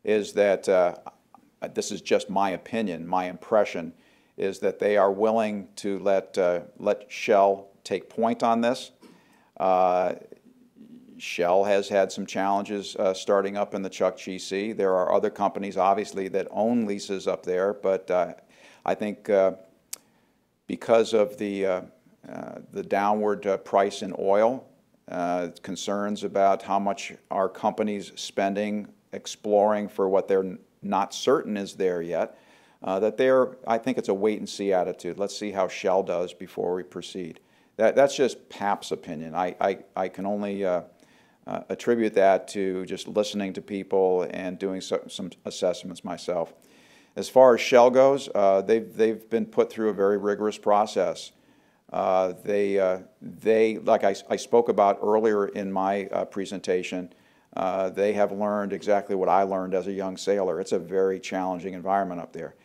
is that, uh, this is just my opinion, my impression, is that they are willing to let, uh, let Shell take point on this. Uh, Shell has had some challenges uh, starting up in the Chukchi Sea. There are other companies, obviously, that own leases up there, but uh, I think uh, because of the, uh, uh, the downward uh, price in oil, uh, concerns about how much are companies spending exploring for what they're not certain is there yet, uh, that they're, I think it's a wait-and-see attitude. Let's see how Shell does before we proceed. That, that's just Papp's opinion. I, I, I can only uh, uh, attribute that to just listening to people and doing so, some assessments myself. As far as Shell goes, uh, they've, they've been put through a very rigorous process. Uh, they, uh, they, like I, I spoke about earlier in my uh, presentation, Uh, they have learned exactly what I learned as a young sailor. It's a very challenging environment up there.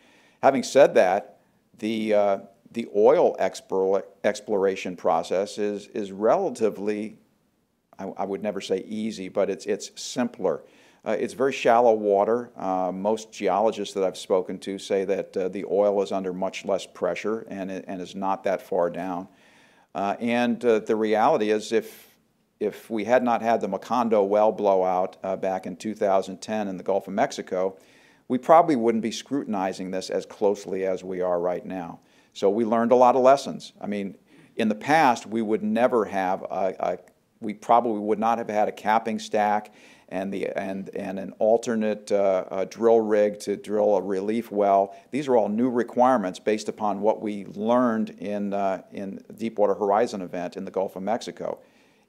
Having said that, the, uh, the oil expor- exploration process is, is relatively, I, I would never say easy, but it's, it's simpler. Uh, it's very shallow water. Uh, most geologists that I've spoken to say that uh, the oil is under much less pressure and, and is not that far down. Uh, and uh, the reality is if If we had not had the Macondo well blowout uh, back in two thousand ten in the Gulf of Mexico, we probably wouldn't be scrutinizing this as closely as we are right now. So we learned a lot of lessons. I mean, in the past, we would never have, a, a, we probably would not have had a capping stack and, the, and, and an alternate uh, uh, drill rig to drill a relief well. These are all new requirements based upon what we learned in, uh, in the Deepwater Horizon event in the Gulf of Mexico.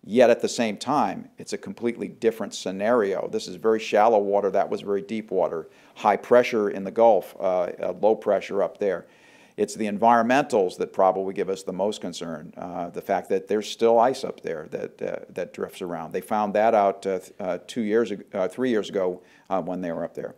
Yet at the same time, it's a completely different scenario. This is very shallow water. That was very deep water. High pressure in the Gulf, uh, uh, low pressure up there. It's the environmentals that probably give us the most concern. Uh, the fact that there's still ice up there that, uh, that drifts around. They found that out uh, uh, two years, ago, uh, three years ago uh, when they were up there.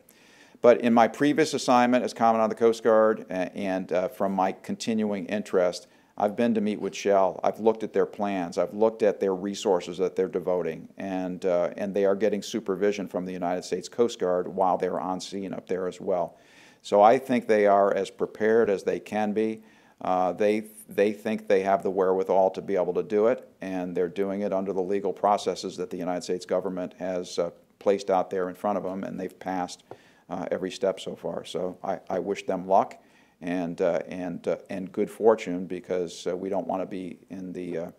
But in my previous assignment as Commandant of the Coast Guard and uh, from my continuing interest, I've been to meet with Shell. I've looked at their plans. I've looked at their resources that they're devoting. And, uh, and they are getting supervision from the United States Coast Guard while they're on scene up there as well. So I think they are as prepared as they can be. Uh, they, they think they have the wherewithal to be able to do it. And they're doing it under the legal processes that the United States government has uh, placed out there in front of them. And they've passed uh, every step so far. So I, I wish them luck. And, uh, and, uh, and good fortune, because uh, we don't want to be in the, uh,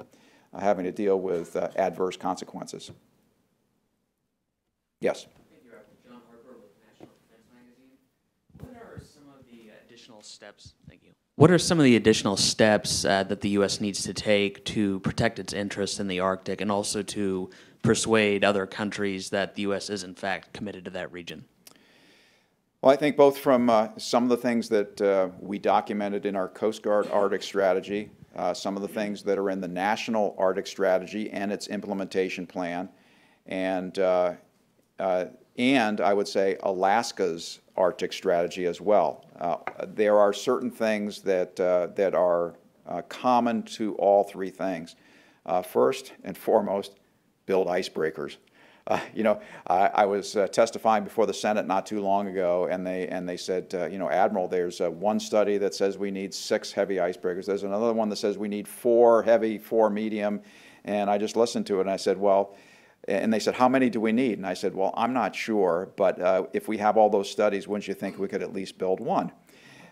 having to deal with uh, adverse consequences. Yes? Thank you, Robert. John Harper with National Defense Magazine. What are some of the additional steps, thank you. What are some of the additional steps uh, that the U S needs to take to protect its interests in the Arctic and also to persuade other countries that the U S is in fact committed to that region? Well, I think both from uh, some of the things that uh, we documented in our Coast Guard Arctic strategy, uh, some of the things that are in the National Arctic Strategy and its implementation plan, and, uh, uh, and I would say Alaska's Arctic strategy as well. Uh, there are certain things that, uh, that are uh, common to all three things. Uh, first and foremost, build icebreakers. Uh, you know, I, I was uh, testifying before the Senate not too long ago, and they and they said, uh, you know, Admiral, there's uh, one study that says we need six heavy icebreakers. There's another one that says we need four heavy, four medium, and I just listened to it, and I said, well, and they said, how many do we need? And I said, well, I'm not sure, but uh, if we have all those studies, wouldn't you think we could at least build one?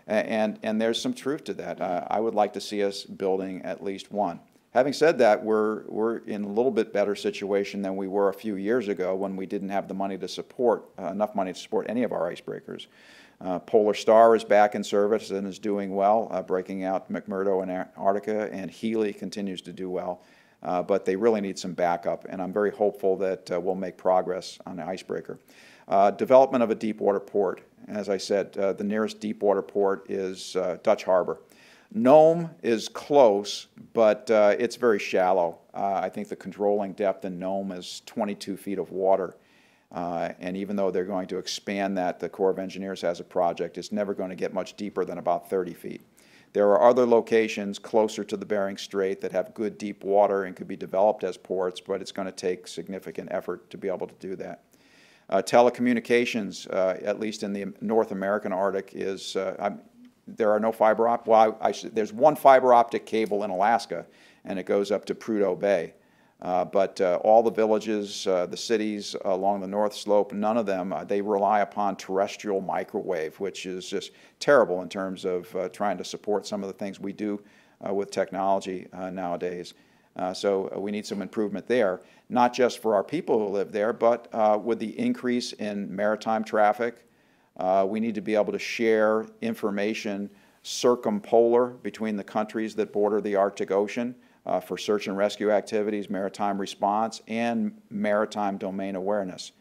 And and there's some truth to that. Uh, I would like to see us building at least one. Having said that, we're, we're in a little bit better situation than we were a few years ago when we didn't have the money to support, uh, enough money to support any of our icebreakers. Uh, Polar Star is back in service and is doing well, uh, breaking out McMurdo in Antarctica, and Healy continues to do well. Uh, but they really need some backup, and I'm very hopeful that uh, we'll make progress on the icebreaker. Uh, development of a deepwater port. As I said, uh, the nearest deepwater port is uh, Dutch Harbor. Nome is close, but uh, it's very shallow. Uh, I think the controlling depth in Nome is twenty-two feet of water. Uh, and even though they're going to expand that, the Corps of Engineers has a project, it's never going to get much deeper than about thirty feet. There are other locations closer to the Bering Strait that have good deep water and could be developed as ports, but it's going to take significant effort to be able to do that. Uh, telecommunications, uh, at least in the North American Arctic, is... Uh, I'm, There are no fiber optic, well, I, I should, there's one fiber optic cable in Alaska, and it goes up to Prudhoe Bay. Uh, but uh, all the villages, uh, the cities along the North Slope, none of them, uh, they rely upon terrestrial microwave, which is just terrible in terms of uh, trying to support some of the things we do uh, with technology uh, nowadays. Uh, so we need some improvement there, not just for our people who live there, but uh, with the increase in maritime traffic. Uh, we need to be able to share information circumpolar between the countries that border the Arctic Ocean uh, for search and rescue activities, maritime response, and maritime domain awareness.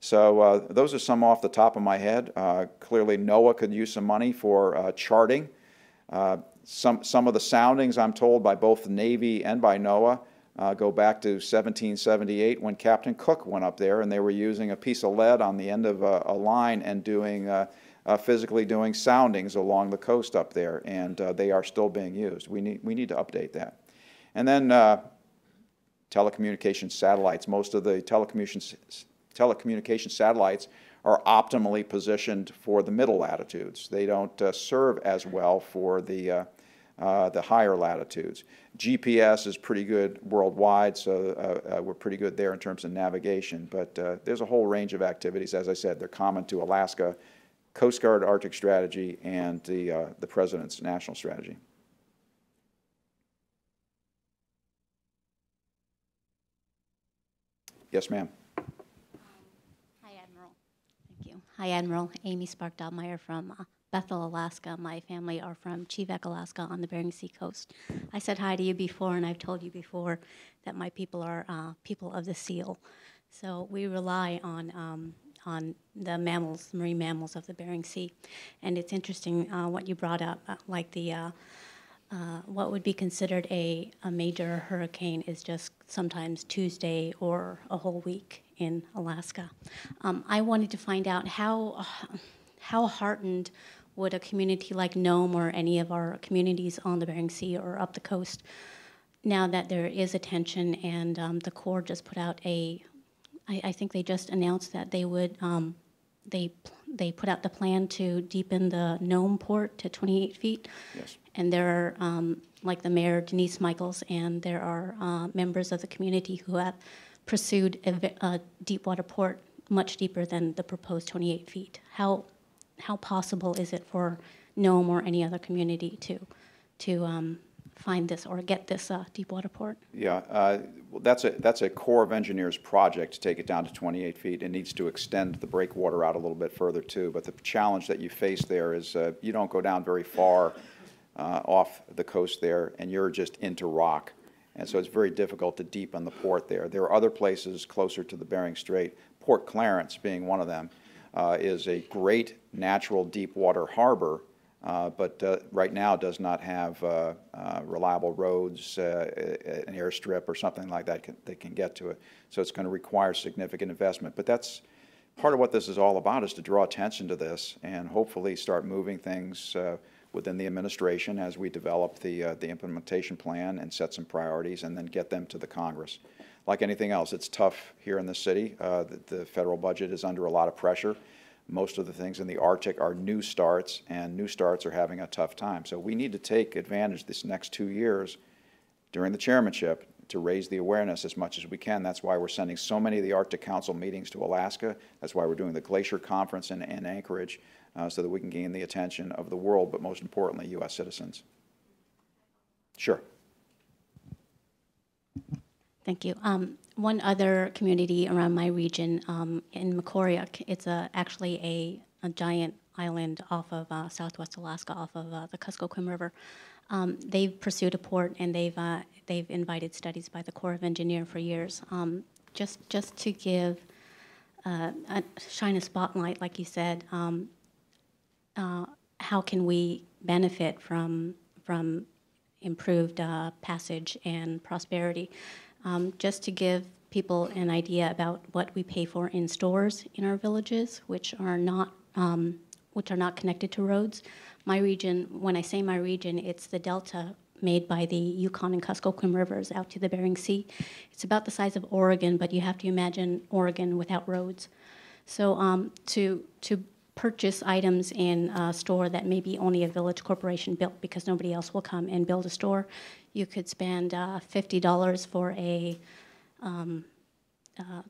So uh, those are some off the top of my head. Uh, clearly, NOAA could use some money for uh, charting. Uh, some, some of the soundings, I'm told, by both the Navy and by NOAA Uh, go back to seventeen seventy-eight when Captain Cook went up there, and they were using a piece of lead on the end of a, a line and doing uh, uh, physically doing soundings along the coast up there, and uh, they are still being used. We need we need to update that. And then uh, telecommunication satellites. Most of the telecommunications telecommunication satellites are optimally positioned for the middle latitudes. They don't uh, serve as well for the uh, Uh, the higher latitudes. G P S is pretty good worldwide, so uh, uh, we're pretty good there in terms of navigation, but uh, there's a whole range of activities. As I said, they're common to Alaska, Coast Guard Arctic Strategy, and the, uh, the President's National Strategy. Yes, ma'am. Um, hi, Admiral. Thank you. Hi, Admiral. Amy Spark-Dobmeyer from uh, Bethel, Alaska. My family are from Chivek, Alaska, on the Bering Sea coast. I said hi to you before, and I've told you before that my people are uh, people of the seal. So we rely on um, on the mammals, marine mammals of the Bering Sea. And it's interesting uh, what you brought up, uh, like the uh, uh, what would be considered a, a major hurricane is just sometimes Tuesday or a whole week in Alaska. Um, I wanted to find out how uh, how heartened would a community like Nome or any of our communities on the Bering Sea or up the coast, now that there is attention? And um, the Corps just put out a, I, I think they just announced that they would, um, they they put out the plan to deepen the Nome port to twenty-eight feet. Yes. And there are, um, like the mayor, Denise Michaels, and there are uh, members of the community who have pursued a, a deep water port much deeper than the proposed twenty-eight feet. How How possible is it for Nome or any other community to to um, find this or get this uh, deep water port? Yeah, uh, well, that's a that's a Corps of Engineers project to take it down to twenty-eight feet. It needs to extend the breakwater out a little bit further too. But the challenge that you face there is uh, you don't go down very far uh, off the coast there, and you're just into rock, and so it's very difficult to deepen the port there. There are other places closer to the Bering Strait, Port Clarence being one of them. Uh, is a great natural deep water harbor, uh, but uh, right now does not have uh, uh, reliable roads, uh, an airstrip or something like that can, that can get to it. So it's going to require significant investment. But that's part of what this is all about, is to draw attention to this and hopefully start moving things uh, within the administration as we develop the, uh, the implementation plan and set some priorities and then get them to the Congress. Like anything else, it's tough here in the city. Uh, the, the federal budget is under a lot of pressure. Most of the things in the Arctic are new starts, and new starts are having a tough time. So we need to take advantage this next two years during the chairmanship to raise the awareness as much as we can. That's why we're sending so many of the Arctic Council meetings to Alaska. That's why we're doing the GLACIER conference in, in Anchorage, uh, so that we can gain the attention of the world, but most importantly, U S citizens. Sure. Thank you. Um, one other community around my region, um, in Mikoryuk, it's a, actually a, a giant island off of uh, southwest Alaska, off of uh, the Kuskokwim River. Um, they've pursued a port, and they've uh, they've invited studies by the Corps of Engineers for years. Um, just just to give uh, a, shine a spotlight, like you said, um, uh, how can we benefit from from improved uh, passage and prosperity? Um, just to give people an idea about what we pay for in stores in our villages, which are not um, which are not connected to roads. My region, when I say my region, it's the delta made by the Yukon and Kuskokwim rivers out to the Bering Sea. It's about the size of Oregon, but you have to imagine Oregon without roads. So um, to to purchase items in a store that maybe only a village corporation built because nobody else will come and build a store, you could spend uh, fifty dollars for a um, uh,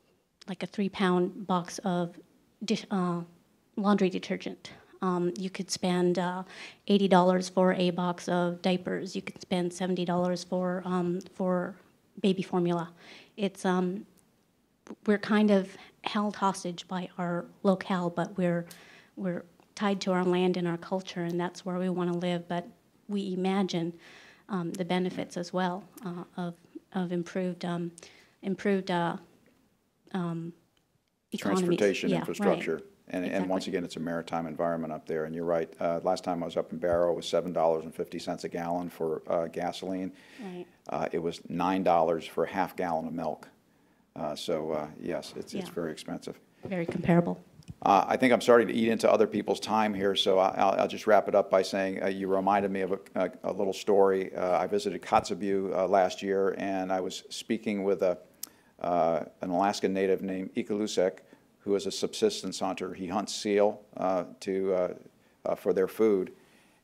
like a three-pound box of dish, uh, laundry detergent. Um, you could spend uh, eighty dollars for a box of diapers. You could spend seventy dollars for um, for baby formula. It's um, we're kind of held hostage by our locale, but we're we're tied to our land and our culture, and that's where we want to live. But we imagine um, the benefits as well uh, of of improved um, improved uh, um, economy, transportation, yeah, infrastructure, right. And, exactly. and once again, it's a maritime environment up there. And you're right. Uh, last time I was up in Barrow, it was seven dollars and fifty cents a gallon for uh, gasoline. Right. Uh, it was nine dollars for a half gallon of milk. Uh, so, uh, yes, it's, yeah. it's very expensive. Very comparable. Uh, I think I'm starting to eat into other people's time here, so I'll, I'll just wrap it up by saying uh, you reminded me of a, a, a little story. Uh, I visited Kotzebue uh, last year, and I was speaking with a, uh, an Alaskan native named Iqaluit, who is a subsistence hunter. He hunts seal uh, to, uh, uh, for their food,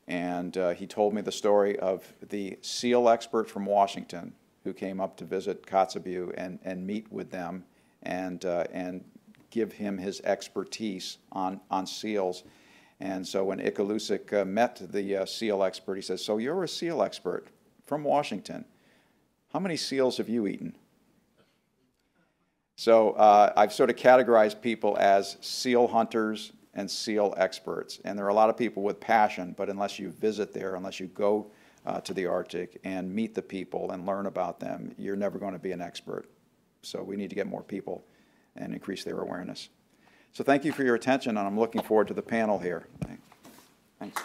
and uh, he told me the story of the seal expert from Washington who came up to visit Kotzebue and, and meet with them and, uh, and give him his expertise on, on seals. And so when Iqaluit uh, met the uh, seal expert, he says, so you're a seal expert from Washington. How many seals have you eaten? So uh, I've sort of categorized people as seal hunters and seal experts. And there are a lot of people with passion, but unless you visit there, unless you go uh, to the Arctic and meet the people and learn about them, you're never going to be an expert. So we need to get more people and increase their awareness. So thank you for your attention, and I'm looking forward to the panel here. Thanks.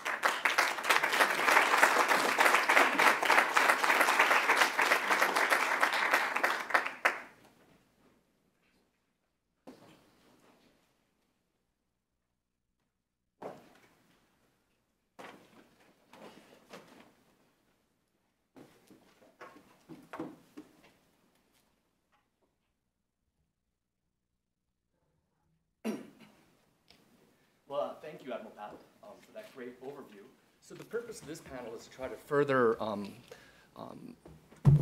Thank you, Admiral Papp, um, for that great overview. So the purpose of this panel is to try to further um, um,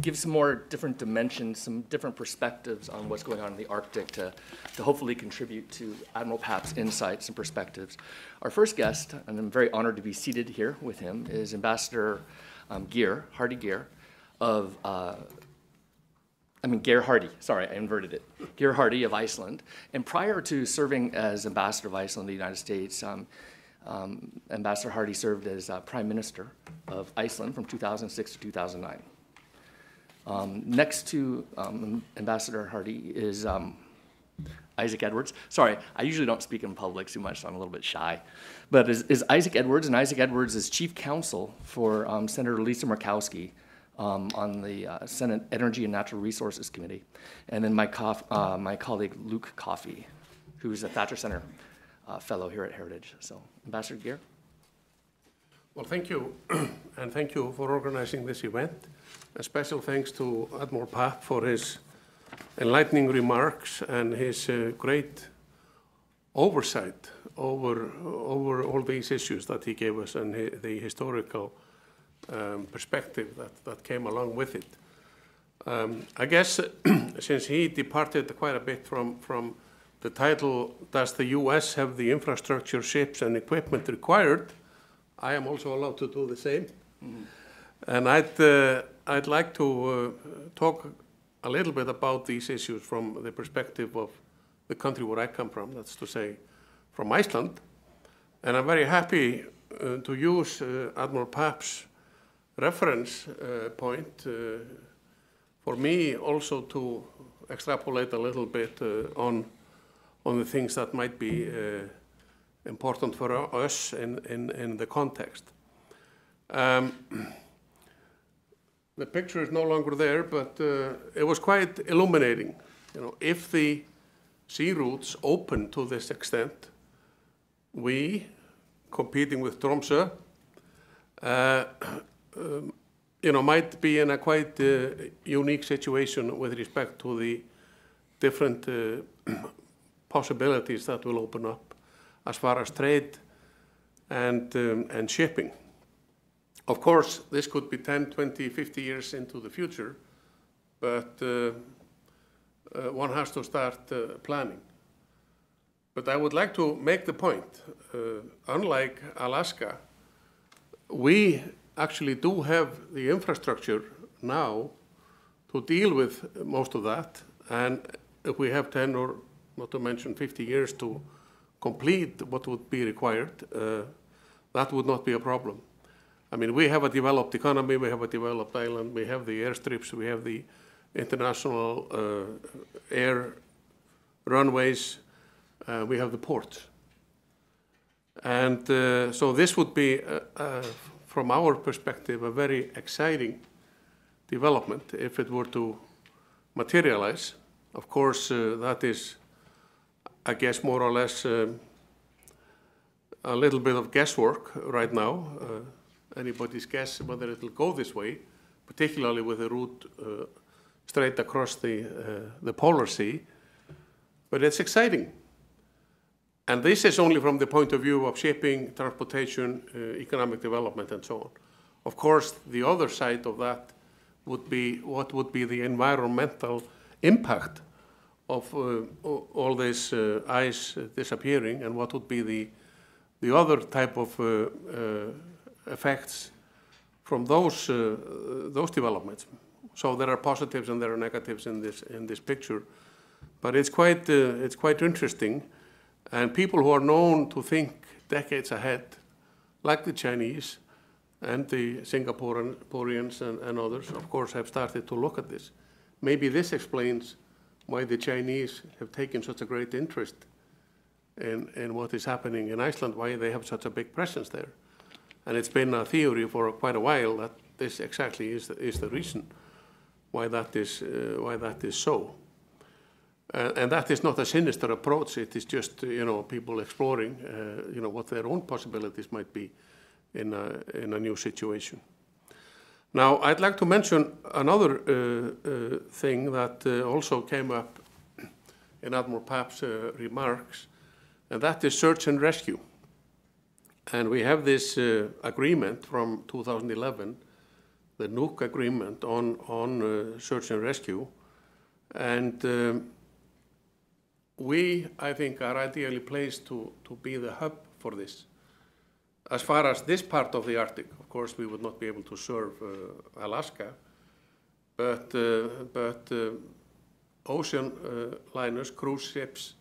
give some more different dimensions, some different perspectives on what's going on in the Arctic to, to hopefully contribute to Admiral Papp's insights and perspectives. Our first guest, and I'm very honored to be seated here with him, is Ambassador um, Geir, Hardy Geir, of, uh, I mean, Geir Hardy, sorry, I inverted it. Geir Hardy of Iceland. And prior to serving as Ambassador of Iceland to the United States, um, um, Ambassador Hardy served as uh, Prime Minister of Iceland from two thousand six to two thousand nine. Um, next to um, Ambassador Hardy is um, Isaac Edwards. Sorry, I usually don't speak in public too much, so I'm a little bit shy. But is, is Isaac Edwards, and Isaac Edwards is Chief Counsel for um, Senator Lisa Murkowski, Um, on the uh, Senate Energy and Natural Resources Committee, and then my, cof uh, my colleague Luke Coffey, who's a Thatcher Center uh, fellow here at Heritage. So, Ambassador Geir. Well, thank you, and thank you for organizing this event. A special thanks to Admiral Papp for his enlightening remarks and his uh, great oversight over, over all these issues that he gave us and hi the historical Um, perspective that, that came along with it. Um, I guess since he departed quite a bit from, from the title, does the U S have the infrastructure, ships, and equipment required, I am also allowed to do the same. Mm. And I'd, uh, I'd like to uh, talk a little bit about these issues from the perspective of the country where I come from, that's to say from Iceland. And I'm very happy uh, to use uh, Admiral Papp's reference uh, point uh, for me also to extrapolate a little bit uh, on on the things that might be uh, important for us in, in, in the context. Um, the picture is no longer there, but uh, it was quite illuminating. You know, if the sea routes open to this extent, we, competing with Tromsø, uh, Um, you know, might be in a quite uh, unique situation with respect to the different uh, possibilities that will open up as far as trade and, um, and shipping. Of course, this could be ten, twenty, fifty years into the future, but uh, uh, one has to start uh, planning. But I would like to make the point, uh, unlike Alaska, we actually do have the infrastructure now to deal with most of that, and if we have ten or not to mention fifty years to complete what would be required, uh, that would not be a problem. I mean, we have a developed economy, we have a developed island, we have the airstrips, we have the international uh, air runways, uh, we have the ports. And uh, so this would be, uh, uh, from our perspective, a very exciting development if it were to materialize. Of course, uh, that is, I guess, more or less um, a little bit of guesswork right now. Uh, anybody's guess whether it'll go this way, particularly with a route uh, straight across the, uh, the polar sea. But it's exciting. And this is only from the point of view of shipping, transportation, uh, economic development, and so on. Of course, the other side of that would be what would be the environmental impact of uh, all this uh, ice disappearing, and what would be the, the other type of uh, uh, effects from those, uh, those developments. So there are positives and there are negatives in this, in this picture. But it's quite, uh, it's quite interesting. And people who are known to think decades ahead, like the Chinese and the Singaporeans and, and others, of course, have started to look at this. Maybe this explains why the Chinese have taken such a great interest in, in what is happening in Iceland, why they have such a big presence there. And it's been a theory for quite a while that this exactly is the, is the reason why that is, uh, why that is so. Uh, and that is not a sinister approach. It is just, you know, people exploring, uh, you know, what their own possibilities might be in a, in a new situation. Now, I'd like to mention another uh, uh, thing that uh, also came up in Admiral Papp's uh, remarks, and that is search and rescue. And we have this uh, agreement from two thousand eleven, the Nuuk agreement on, on uh, search and rescue. And Um, we, I think, are ideally placed to, to be the hub for this. As far as this part of the Arctic, of course, we would not be able to serve uh, Alaska, but, uh, but uh, ocean uh, liners, cruise ships,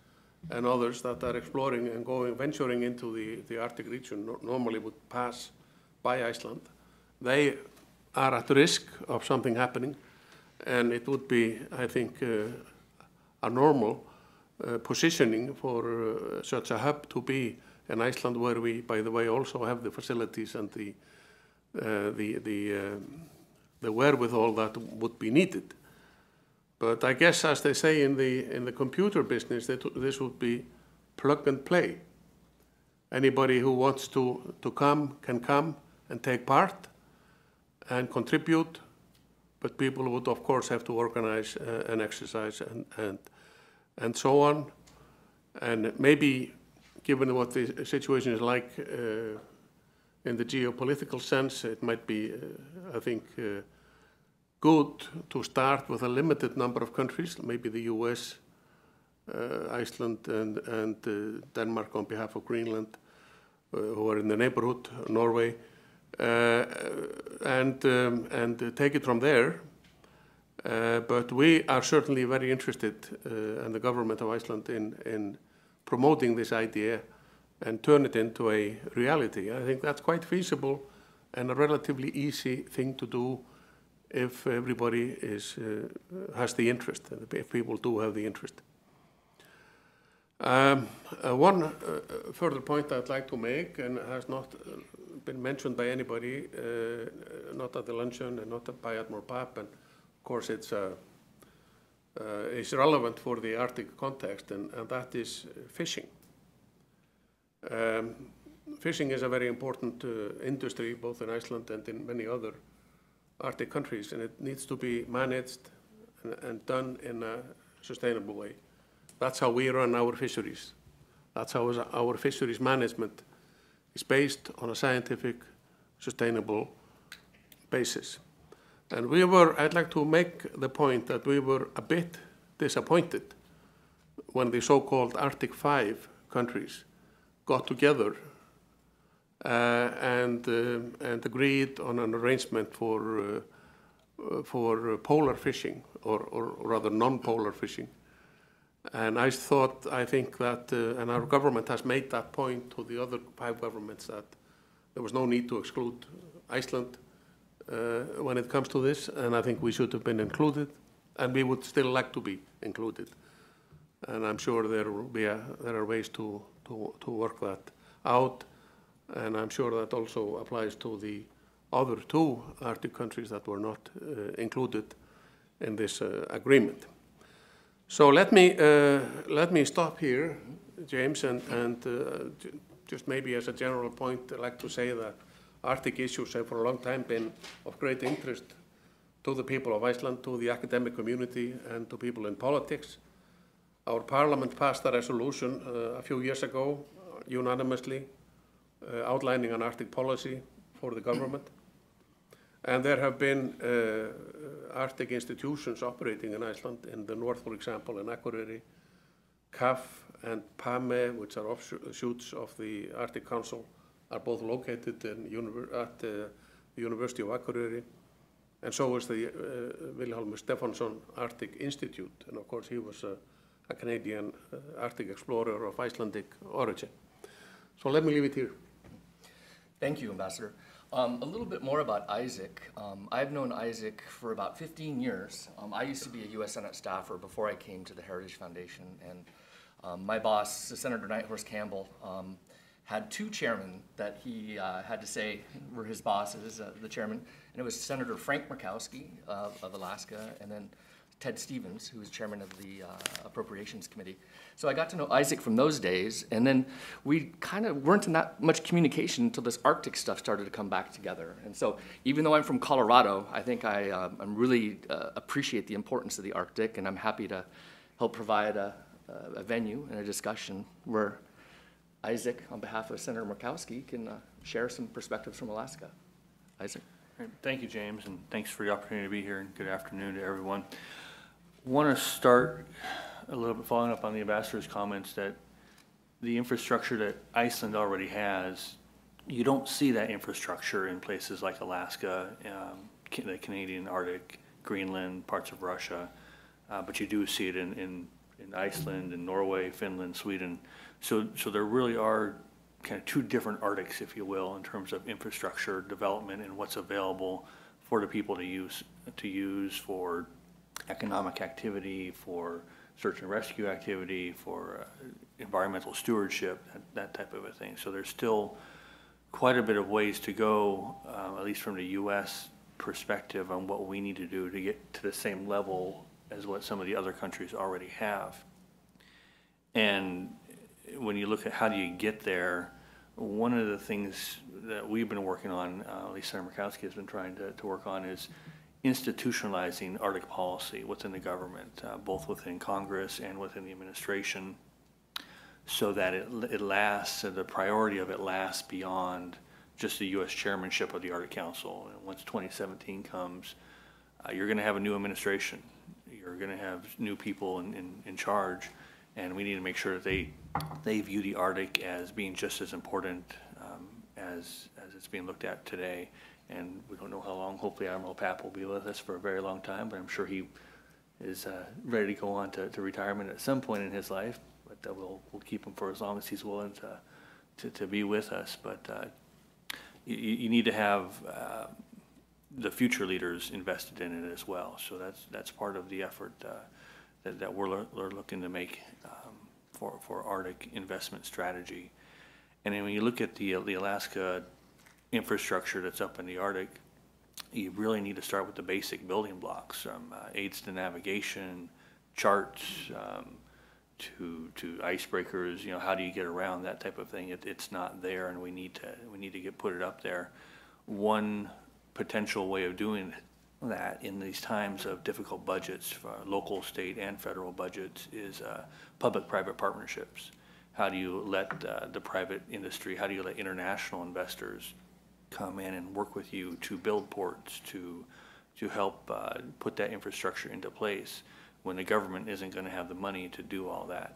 and others that are exploring and going, venturing into the, the Arctic region no- normally would pass by Iceland. They are at risk of something happening, and it would be, I think, uh, a normal Uh, positioning for uh, such a hub to be in Iceland, where we, by the way, also have the facilities and the uh, the the, um, the wherewithal that would be needed. But I guess, as they say in the in the computer business, that this would be plug and play. Anybody who wants to to come can come and take part and contribute, but people would, of course, have to organize uh, an exercise and and. and so on, and maybe, given what the situation is like uh, in the geopolitical sense, it might be, uh, I think, uh, good to start with a limited number of countries, maybe the U S, uh, Iceland, and, and uh, Denmark on behalf of Greenland, uh, who are in the neighborhood, Norway, uh, and, um, and take it from there. Uh, but we are certainly very interested, uh, and the government of Iceland, in, in promoting this idea and turn it into a reality. I think that's quite feasible and a relatively easy thing to do if everybody is, uh, has the interest, if people do have the interest. Um, uh, one uh, further point I'd like to make, and has not been mentioned by anybody, uh, not at the luncheon and not by Admiral Papp, and of course, it's, uh, uh, it's relevant for the Arctic context, and, and that is fishing. Um, fishing is a very important uh, industry, both in Iceland and in many other Arctic countries, and it needs to be managed and, and done in a sustainable way. That's how we run our fisheries. That's how our fisheries management is based on a scientific, sustainable basis. And we were, I'd like to make the point that we were a bit disappointed when the so-called Arctic Five countries got together uh, and, uh, and agreed on an arrangement for, uh, for polar fishing, or, or rather non-polar fishing. And I thought, I think that, uh, and our government has made that point to the other five governments, that there was no need to exclude Iceland Uh, when it comes to this, and I think we should have been included, and we would still like to be included. And I'm sure there will be a, there are ways to, to, to work that out and I'm sure that also applies to the other two Arctic countries that were not uh, included in this uh, agreement. So let me, uh, let me stop here, James, and, and uh, just maybe as a general point, I'd like to say that Arctic issues have for a long time been of great interest to the people of Iceland, to the academic community, and to people in politics. Our parliament passed a resolution uh, a few years ago, unanimously, uh, outlining an Arctic policy for the government. And there have been uh, Arctic institutions operating in Iceland, in the north, for example, in Akureyri, C A F and PAME, which are offshoots of the Arctic Council, are both located in univer at the uh, University of Akureyri. And so was the uh, Vilhjálmur Stefánsson Arctic Institute. And of course, he was a, a Canadian uh, Arctic explorer of Icelandic origin. So let me leave it here. Thank you, Ambassador. Um, a little bit more about Isaac. Um, I've known Isaac for about fifteen years. Um, I used to be a U S Senate staffer before I came to the Heritage Foundation, and um, my boss, Senator Nighthorse Campbell, um, had two chairmen that he uh, had to say were his bosses, uh, the chairman, and it was Senator Frank Murkowski uh, of Alaska, and then Ted Stevens, who was chairman of the uh, Appropriations Committee. So I got to know Isaac from those days, and then we kind of weren't in that much communication until this Arctic stuff started to come back together. And so even though I'm from Colorado, I think I uh, I'm really uh, appreciate the importance of the Arctic, and I'm happy to help provide a, a venue and a discussion where Isaac, on behalf of Senator Murkowski, can uh, share some perspectives from Alaska. Isaac. Thank you, James, and thanks for the opportunity to be here, and good afternoon to everyone. I want to start a little bit following up on the ambassador's comments that the infrastructure that Iceland already has, you don't see that infrastructure in places like Alaska, um, the Canadian Arctic, Greenland, parts of Russia, uh, but you do see it in, in, in Iceland, in Norway, Finland, Sweden. So, so there really are kind of two different Arctics, if you will, in terms of infrastructure development and what's available for the people to use, to use for economic activity, for search and rescue activity, for uh, environmental stewardship, that, that type of a thing. So there's still quite a bit of ways to go, um, at least from the U S perspective, on what we need to do to get to the same level as what some of the other countries already have. And when you look at how do you get there, one of the things that we've been working on, uh, at least Senator Murkowski has been trying to, to work on, is institutionalizing Arctic policy within the government, uh, both within Congress and within the administration, so that it, it lasts, and the priority of it lasts beyond just the U S chairmanship of the Arctic Council. And once twenty seventeen comes, uh, you're gonna have a new administration. You're gonna have new people in, in, in charge, and we need to make sure that they, they view the Arctic as being just as important um, as, as it's being looked at today. And we don't know how long. Hopefully Admiral Papp will be with us for a very long time, but I'm sure he is uh, ready to go on to, to retirement at some point in his life, but uh, we'll, we'll keep him for as long as he's willing to, to, to be with us. But uh, you, you need to have uh, the future leaders invested in it as well. So that's, that's part of the effort uh, that, that we're, we're looking to make um, for, for Arctic investment strategy. And then when you look at the, the Alaska infrastructure that's up in the Arctic, you really need to start with the basic building blocks, um, uh, aids to navigation, charts, um, to to icebreakers. You know, how do you get around that type of thing? It, it's not there, and we need to we need to get put it up there. One potential way of doing that in these times of difficult budgets, for local, state, and federal budgets, is uh, public-private partnerships. How do you let uh, the private industry? How do you let international investors come in and work with you to build ports, to to help uh, put that infrastructure into place when the government isn't going to have the money to do all that?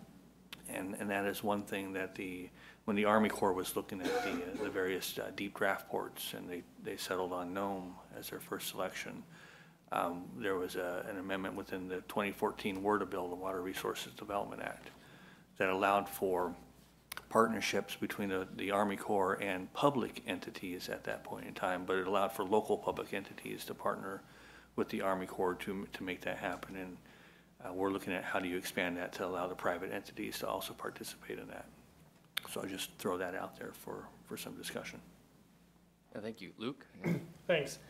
And and that is one thing that the when the Army Corps was looking at the, uh, the various uh, deep draft ports, and they, they settled on Nome as their first selection, um, there was a, an amendment within the twenty fourteen WRDA bill, the Water Resources Development Act, that allowed for partnerships between the, the Army Corps and public entities at that point in time, but it allowed for local public entities to partner with the Army Corps to, to make that happen. And uh, we're looking at how do you expand that to allow the private entities to also participate in that. So I'll just throw that out there for, for some discussion. Yeah, thank you. Luke? Thanks.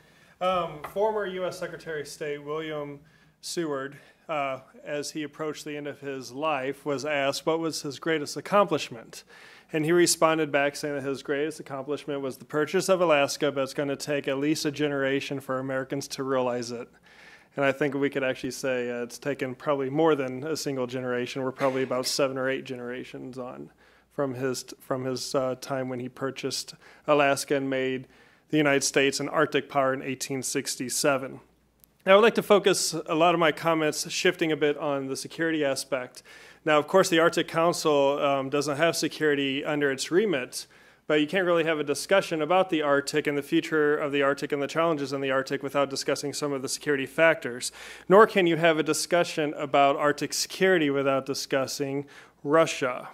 Um, former U S Secretary of State William Seward, uh, as he approached the end of his life, was asked what was his greatest accomplishment. And he responded back saying that his greatest accomplishment was the purchase of Alaska, but it's going to take at least a generation for Americans to realize it. And I think we could actually say uh, it's taken probably more than a single generation. We're probably about seven or eight generations on from his, from his uh, time when he purchased Alaska and made the United States an Arctic power in eighteen sixty-seven. Now, I would like to focus a lot of my comments shifting a bit on the security aspect. Now, of course, the Arctic Council um, doesn't have security under its remit, but you can't really have a discussion about the Arctic and the future of the Arctic and the challenges in the Arctic without discussing some of the security factors. Nor can you have a discussion about Arctic security without discussing Russia.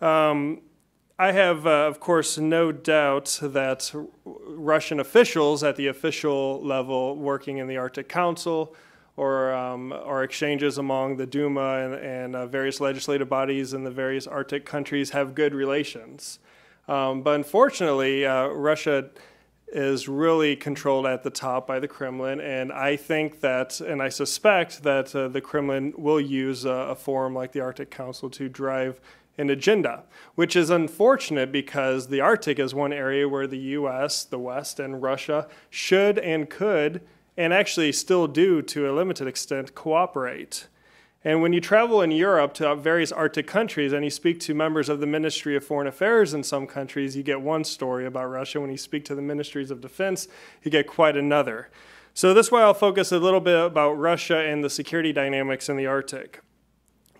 Um, I have, uh, of course, no doubt that Russian officials at the official level working in the Arctic Council or, um, or exchanges among the Duma and, and uh, various legislative bodies in the various Arctic countries have good relations. Um, but unfortunately, uh, Russia is really controlled at the top by the Kremlin, and I think that, and I suspect that uh, the Kremlin will use a, a forum like the Arctic Council to drive an agenda, which is unfortunate because the Arctic is one area where the U S, the West, and Russia should and could, and actually still do to a limited extent, cooperate. And when you travel in Europe to various Arctic countries and you speak to members of the Ministry of Foreign Affairs in some countries, you get one story about Russia. When you speak to the Ministries of Defense, you get quite another. So that's why I'll focus a little bit about Russia and the security dynamics in the Arctic.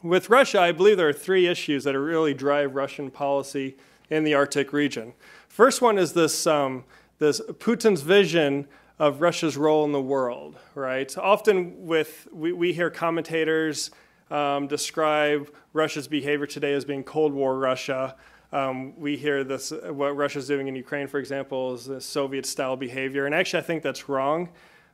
With Russia, I believe there are three issues that really drive Russian policy in the Arctic region. First one is this, um, this Putin's vision of Russia's role in the world, right? Often with, we, we hear commentators um, describe Russia's behavior today as being Cold War Russia. Um, we hear this, what Russia's doing in Ukraine, for example, is Soviet-style behavior. And actually, I think that's wrong.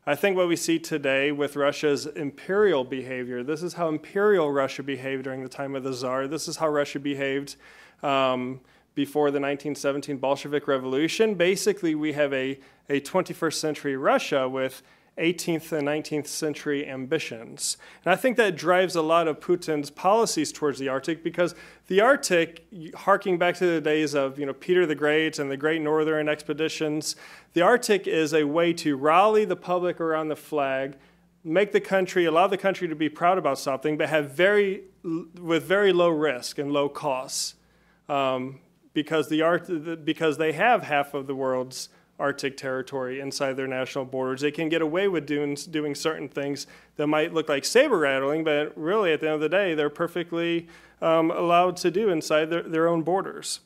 I think what we see today with Russia's imperial behavior, this is how imperial Russia behaved during the time of the Tsar. This is how Russia behaved um, before the nineteen seventeen Bolshevik Revolution. Basically, we have a, a twenty-first century Russia with eighteenth and nineteenth century ambitions. And I think that drives a lot of Putin's policies towards the Arctic, because the Arctic, harking back to the days of you know, Peter the Great and the Great Northern Expeditions, the Arctic is a way to rally the public around the flag, make the country, allow the country to be proud about something, but have very, with very low risk and low costs. Um, because the Arctic, because they have half of the world's Arctic territory inside their national borders. They can get away with doing, doing certain things that might look like saber-rattling, but really at the end of the day, they're perfectly um, allowed to do inside their, their own borders.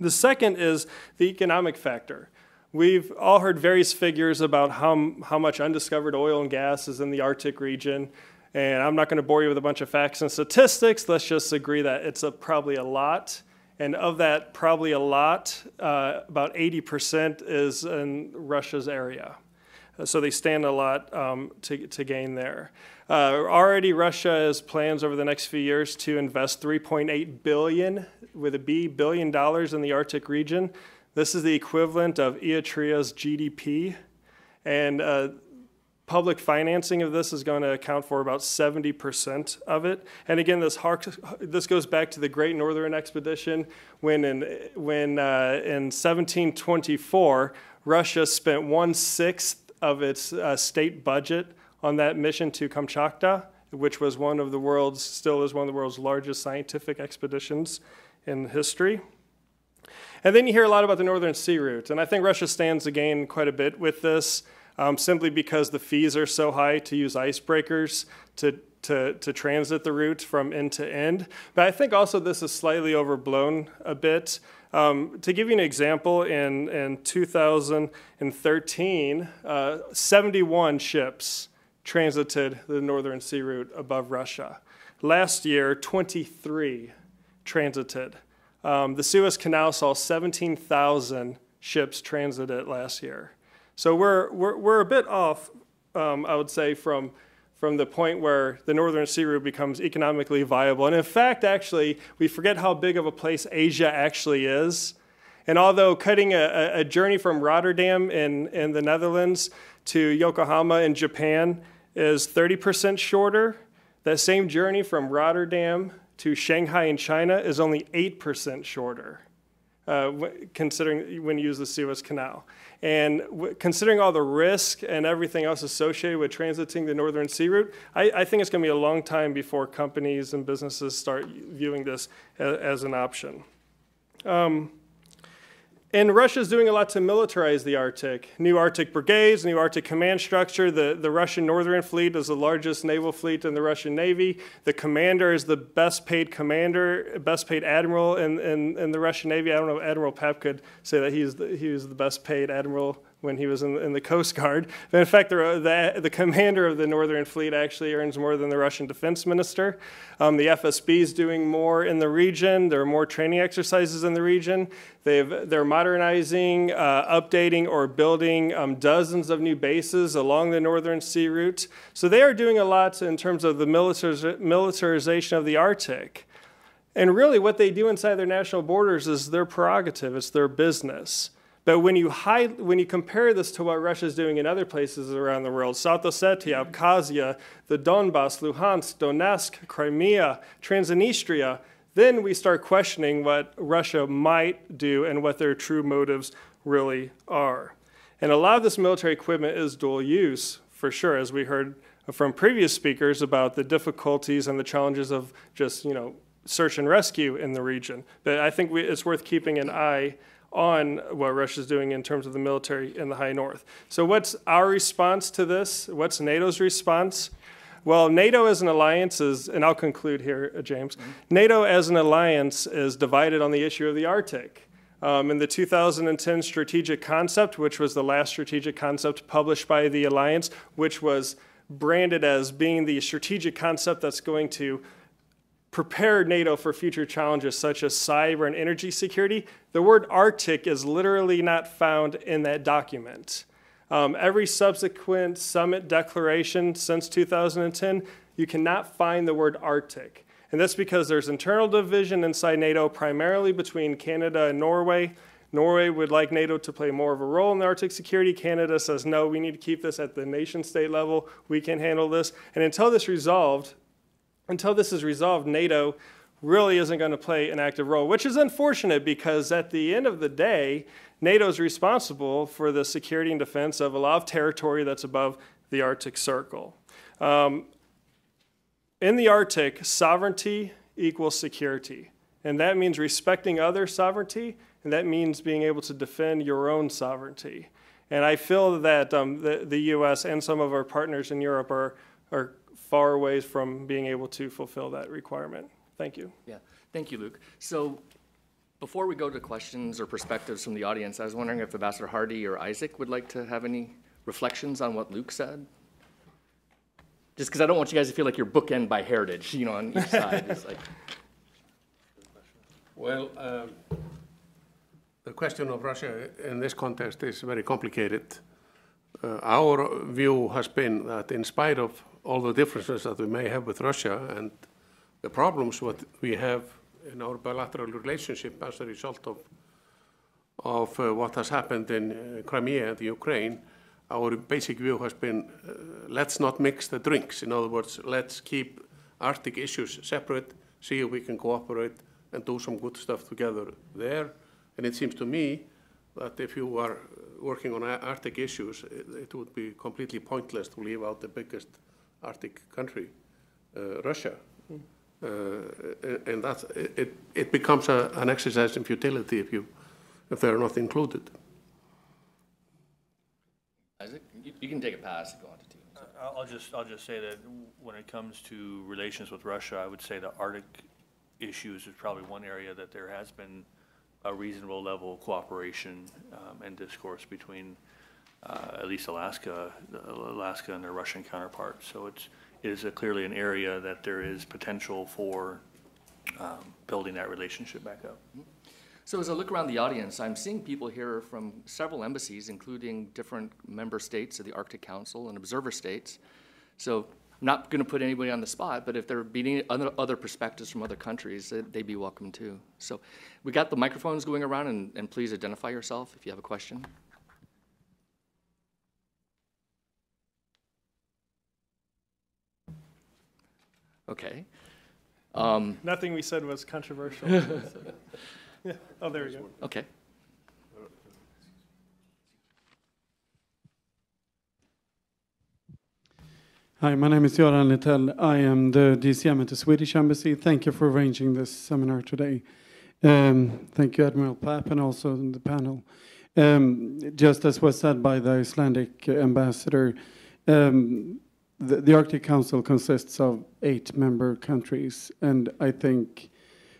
The second is the economic factor. We've all heard various figures about how, how much undiscovered oil and gas is in the Arctic region, and I'm not going to bore you with a bunch of facts and statistics. Let's just agree that it's a, probably a lot. And of that, probably a lot, uh, about eighty percent is in Russia's area. So they stand a lot um, to, to gain there. Uh, already Russia has plans over the next few years to invest three point eight billion dollars, with a B, billion dollars in the Arctic region. This is the equivalent of Eritrea's G D P. And uh, public financing of this is going to account for about seventy percent of it. And again, this, harks, this goes back to the Great Northern Expedition when in, when, uh, in seventeen twenty-four, Russia spent one-sixth of its uh, state budget on that mission to Kamchatka, which was one of the world's, still is one of the world's largest scientific expeditions in history. And then you hear a lot about the Northern Sea Route. And I think Russia stands to gain quite a bit with this. Um, simply because the fees are so high to use icebreakers to, to, to transit the route from end to end. But I think also this is slightly overblown a bit. Um, to give you an example, in, in two thousand thirteen, uh, seventy-one ships transited the Northern Sea Route above Russia. Last year, twenty-three transited. Um, the Suez Canal saw seventeen thousand ships transit it last year. So we're, we're, we're a bit off, um, I would say, from from the point where the Northern Sea Route becomes economically viable. And in fact, actually, we forget how big of a place Asia actually is. And although cutting a, a journey from Rotterdam in, in the Netherlands to Yokohama in Japan is thirty percent shorter, that same journey from Rotterdam to Shanghai in China is only eight percent shorter, uh, considering when you use the Suez Canal. And w considering all the risk and everything else associated with transiting the Northern Sea Route, I, I think it's going to be a long time before companies and businesses start viewing this as, as an option. Um, And Russia's doing a lot to militarize the Arctic. New Arctic brigades, new Arctic command structure. The, the Russian Northern Fleet is the largest naval fleet in the Russian Navy. The commander is the best paid commander, best paid admiral in, in, in the Russian Navy. I don't know if Admiral Papp could say that he's the, he was the best paid admiral when he was in, in the Coast Guard. But in fact, the, the, the commander of the Northern Fleet actually earns more than the Russian defense minister. Um, the F S B is doing more in the region. There are more training exercises in the region. They've, they're modernizing, uh, updating, or building um, dozens of new bases along the Northern Sea Route. So they are doing a lot in terms of the militariz- militarization of the Arctic. And really what they do inside their national borders is their prerogative. It's their business. But when you, hide, when you compare this to what Russia is doing in other places around the world, South Ossetia, Abkhazia, the Donbass, Luhansk, Donetsk, Crimea, Transnistria, then we start questioning what Russia might do and what their true motives really are. And a lot of this military equipment is dual use, for sure, as we heard from previous speakers about the difficulties and the challenges of just, you know, search and rescue in the region. But I think we, it's worth keeping an eye on what Russia's doing in terms of the military in the high north. So what's our response to this? What's NATO's response? Well, NATO as an alliance is, and I'll conclude here, James, mm-hmm. NATO as an alliance is divided on the issue of the Arctic. Um, in the two thousand ten strategic concept, which was the last strategic concept published by the alliance, which was branded as being the strategic concept that's going to prepare NATO for future challenges such as cyber and energy security, the word Arctic is literally not found in that document. Um, every subsequent summit declaration since two thousand ten, you cannot find the word Arctic. And that's because there's internal division inside NATO, primarily between Canada and Norway. Norway would like NATO to play more of a role in the Arctic security. Canada says, no, we need to keep this at the nation state level. We can handle this. And until this resolved, Until this is resolved, NATO really isn't going to play an active role, which is unfortunate because at the end of the day, NATO is responsible for the security and defense of a lot of territory that's above the Arctic Circle. Um, in the Arctic, sovereignty equals security, and that means respecting other sovereignty, and that means being able to defend your own sovereignty. And I feel that um, the, the U S and some of our partners in Europe are, are far ways from being able to fulfill that requirement. Thank you. Yeah, thank you, Luke. So before we go to questions or perspectives from the audience, I was wondering if Ambassador Hardy or Isaac would like to have any reflections on what Luke said? Just because I don't want you guys to feel like you're bookend by heritage, you know, on each side. It's like... Well, um, the question of Russia in this context is very complicated. Uh, our view has been that in spite of all the differences that we may have with Russia and the problems what we have in our bilateral relationship as a result of, of uh, what has happened in uh, Crimea and the Ukraine, our basic view has been uh, let's not mix the drinks. In other words, let's keep Arctic issues separate, see if we can cooperate and do some good stuff together there. And it seems to me that if you are working on Arctic issues, it, it would be completely pointless to leave out the biggest Arctic country, uh, Russia, mm. uh, and that's, it, it becomes a, an exercise in futility if, you, if they're not included. Isaac, you, you can take a pass and go on to two. So. I'll, just, I'll just say that when it comes to relations with Russia, I would say the Arctic issues is probably one area that there has been a reasonable level of cooperation um, and discourse between Uh, at least Alaska, Alaska and their Russian counterparts. So it's, it is a clearly an area that there is potential for um, building that relationship back up. So as I look around the audience, I'm seeing people here from several embassies, including different member states of the Arctic Council and observer states. So I'm not going to put anybody on the spot, but if they're beating other, other perspectives from other countries, they'd be welcome too. So we got the microphones going around, and, and please identify yourself if you have a question. Okay. Um, Nothing we said was controversial. So. Yeah. Oh, there we go. Okay. Hi, my name is Göran Littell. I am the D C M at the Swedish Embassy. Thank you for arranging this seminar today. Um, thank you, Admiral Papp, and also in the panel. Um, just as was said by the Icelandic ambassador, um, the, the Arctic Council consists of eight member countries, and I think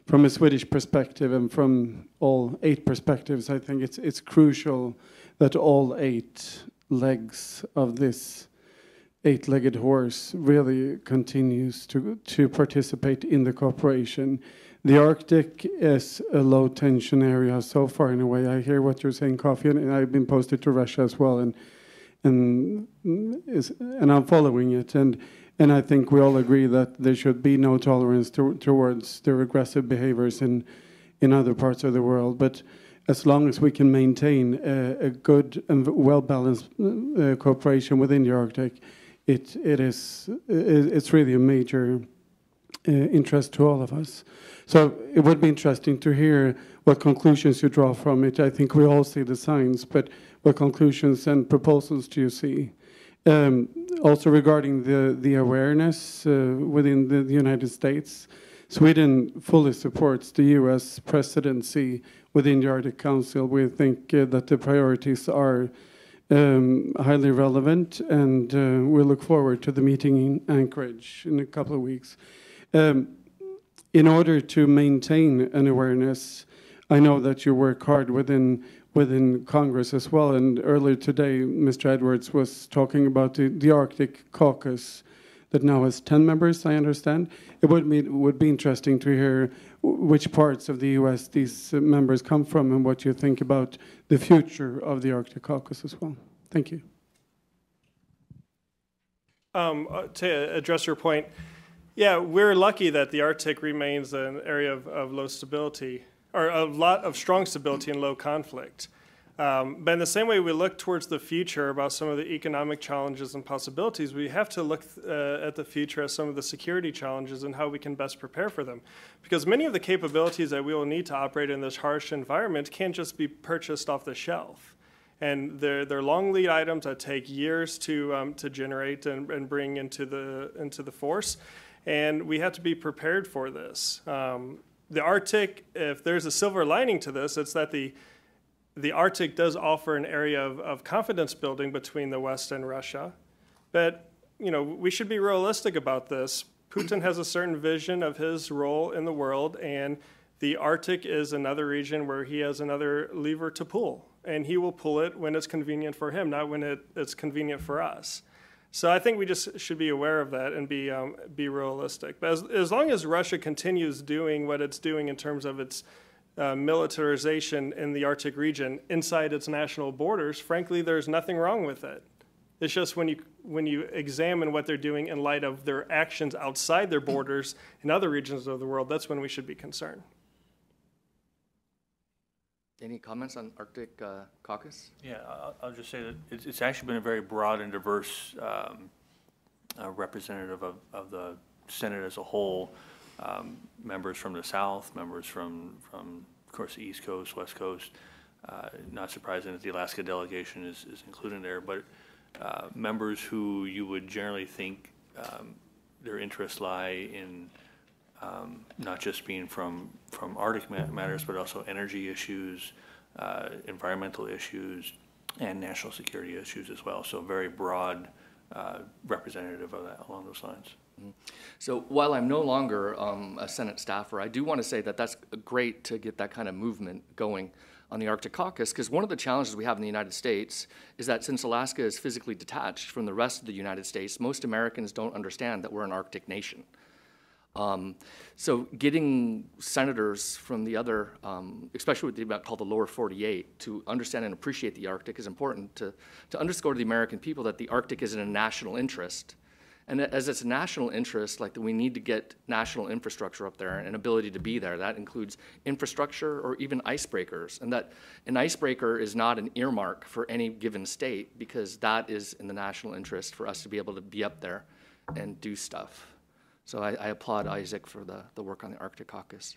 from a Swedish perspective and from all eight perspectives, I think it's, it's crucial that all eight legs of this eight-legged horse really continues to, to participate in the cooperation. The Arctic is a low-tension area so far, in a way. I hear what you're saying, Kofi, and I've been posted to Russia as well, and and is, and I'm following it. And and I think we all agree that there should be no tolerance to, towards their aggressive behaviors in in other parts of the world. But as long as we can maintain a, a good and well-balanced uh, cooperation within the Arctic, It, it is, it's really a major uh, interest to all of us. So it would be interesting to hear what conclusions you draw from it. I think we all see the signs, but what conclusions and proposals do you see? Um, also regarding the, the awareness uh, within the, the United States, Sweden fully supports the U S presidency within the Arctic Council. We think uh, that the priorities are Um, highly relevant, and uh, we look forward to the meeting in Anchorage in a couple of weeks. Um, in order to maintain an awareness, I know that you work hard within within Congress as well, and earlier today Mister Edwards was talking about the, the Arctic Caucus that now has ten members, I understand. It would be, would be interesting to hear which parts of the U S these uh, members come from and what you think about the future of the Arctic Caucus as well. Thank you. Um, uh, to address your point, yeah, we're lucky that the Arctic remains an area of, of low stability, or a lot of strong stability and low conflict. Um, but in the same way we look towards the future about some of the economic challenges and possibilities, we have to look uh, at the future as some of the security challenges and how we can best prepare for them. Because many of the capabilities that we will need to operate in this harsh environment can't just be purchased off the shelf. And they're, they're long lead items that take years to, um, to generate and, and bring into the, into the force. And we have to be prepared for this. Um, the Arctic, if there's a silver lining to this, it's that the The Arctic does offer an area of, of confidence building between the West and Russia. But, you know, we should be realistic about this. Putin has a certain vision of his role in the world, and the Arctic is another region where he has another lever to pull. And he will pull it when it's convenient for him, not when it, it's convenient for us. So I think we just should be aware of that and be, um, be realistic. But as, as long as Russia continues doing what it's doing in terms of its Uh, militarization in the Arctic region inside its national borders, frankly, there's nothing wrong with it. It's just when you, when you examine what they're doing in light of their actions outside their borders in other regions of the world, that's when we should be concerned. Any comments on Arctic uh, Caucus? Yeah, I'll, I'll just say that it's, it's actually been a very broad and diverse um, uh, representative of, of the Senate as a whole. Um, members from the South, members from, from, of course, the East Coast, West Coast. Uh, not surprising that the Alaska delegation is, is included there, but uh, members who you would generally think um, their interests lie in um, not just being from, from Arctic matters, but also energy issues, uh, environmental issues, and national security issues as well. So very broad uh, representative of that along those lines. So while I'm no longer um, a Senate staffer, I do want to say that that's great to get that kind of movement going on the Arctic Caucus, because one of the challenges we have in the United States is that since Alaska is physically detached from the rest of the United States, most Americans don't understand that we're an Arctic nation. Um, so getting senators from the other, um, especially what they call the lower forty-eight, to understand and appreciate the Arctic is important to, to underscore to the American people that the Arctic is in a national interest, And as it's a national interest, like we need to get national infrastructure up there and an ability to be there. That includes infrastructure or even icebreakers. And that an icebreaker is not an earmark for any given state, because that is in the national interest for us to be able to be up there and do stuff. So I, I applaud Isaac for the, the work on the Arctic Caucus.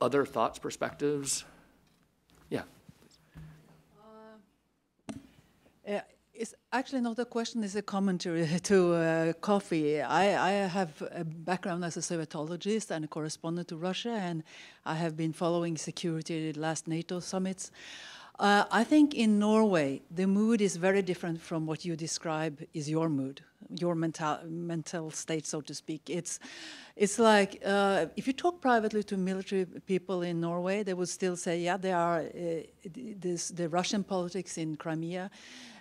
Other thoughts, perspectives? Yeah. Uh, uh, It's actually not a question, it's a commentary to uh, coffee. I, I have a background as a Sovietologist and a correspondent to Russia, and I have been following security at the last NATO summits. Uh, I think in Norway, the mood is very different from what you describe is your mood, your mental, mental state, so to speak. It's, it's like uh, if you talk privately to military people in Norway, they would still say, yeah, there are uh, this, the Russian politics in Crimea,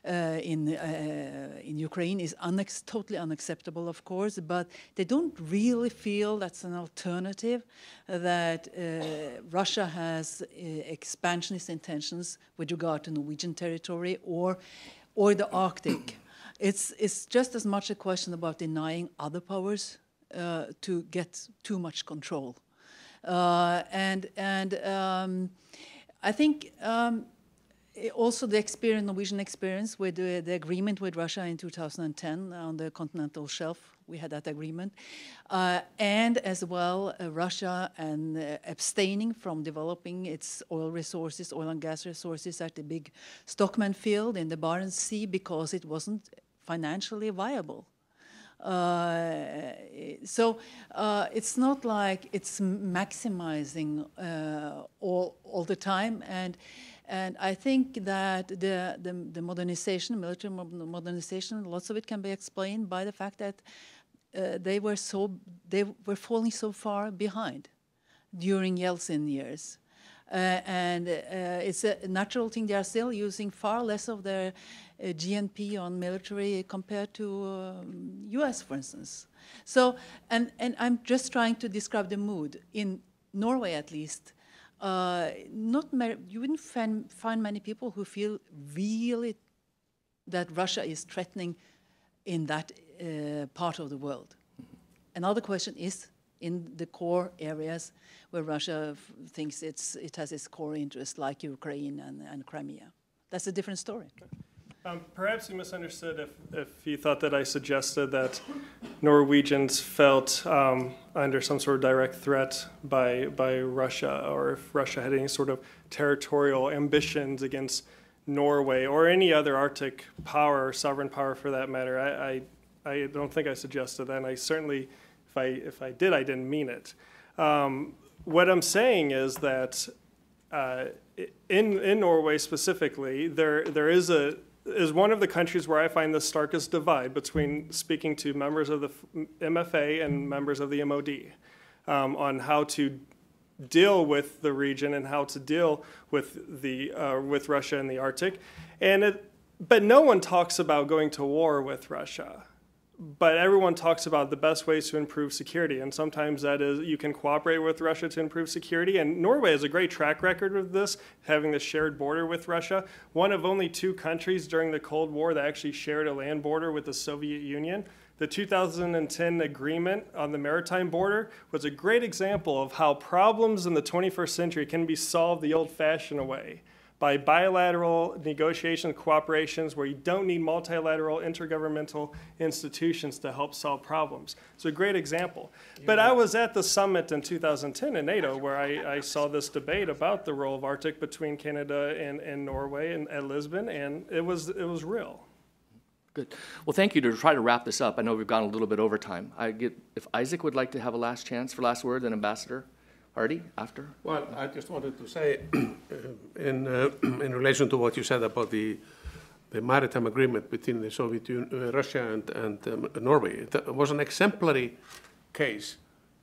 uh, in, uh, in Ukraine is unex totally unacceptable, of course, but they don't really feel that's an alternative, that uh, Russia has uh, expansionist intentions with regard to Norwegian territory or, or the Arctic. It's, it's just as much a question about denying other powers uh, to get too much control. Uh, and and um, I think um, also the experience, Norwegian experience with the, the agreement with Russia in two thousand ten on the continental shelf, we had that agreement. Uh, and as well, uh, Russia and uh, abstaining from developing its oil resources, oil and gas resources at the big Stockman field in the Barents Sea because it wasn't financially viable. Uh, so uh, it's not like it's maximizing uh, all, all the time. And, and I think that the, the, the modernization, military modernization, lots of it can be explained by the fact that uh, they were so, they were falling so far behind during Yeltsin years. Uh, and uh, it's a natural thing. They are still using far less of their uh, G N P on military compared to um, U S, for instance. So, and, and I'm just trying to describe the mood, in Norway at least. Uh, not you wouldn't find, find many people who feel really that Russia is threatening in that uh, part of the world. Another question is, in the core areas where Russia thinks it's, it has its core interests, like Ukraine and, and Crimea. That's a different story. Um, perhaps you misunderstood if, if you thought that I suggested that Norwegians felt um, under some sort of direct threat by, by Russia, or if Russia had any sort of territorial ambitions against Norway or any other Arctic power, or sovereign power for that matter. I, I, I don't think I suggested that, and I certainly, If I, if I did, I didn't mean it. Um, what I'm saying is that uh, in, in Norway specifically, there, there is, a, is one of the countries where I find the starkest divide between speaking to members of the M F A and members of the M O D um, on how to deal with the region and how to deal with, the, uh, with Russia and the Arctic. And it, but no one talks about going to war with Russia. But everyone talks about the best ways to improve security, and sometimes that is you can cooperate with Russia to improve security, and Norway has a great track record of this, having the shared border with Russia, one of only two countries during the Cold War that actually shared a land border with the Soviet Union. The two thousand ten agreement on the maritime border was a great example of how problems in the twenty-first century can be solved the old-fashioned way, by bilateral negotiation cooperations where you don't need multilateral intergovernmental institutions to help solve problems. It's a great example. You but know. I was at the summit in two thousand ten in NATO where I, I saw this debate about the role of Arctic between Canada and, and Norway and, at Lisbon, and it was, it was real. Good. Well, thank you. To try to wrap this up, I know we've gone a little bit over time. I get, if Isaac would like to have a last chance for last word, then Ambassador Hardy, after? Well, I just wanted to say, in, uh, in relation to what you said about the, the maritime agreement between the Soviet Union, uh, Russia and, and um, Norway, it was an exemplary case,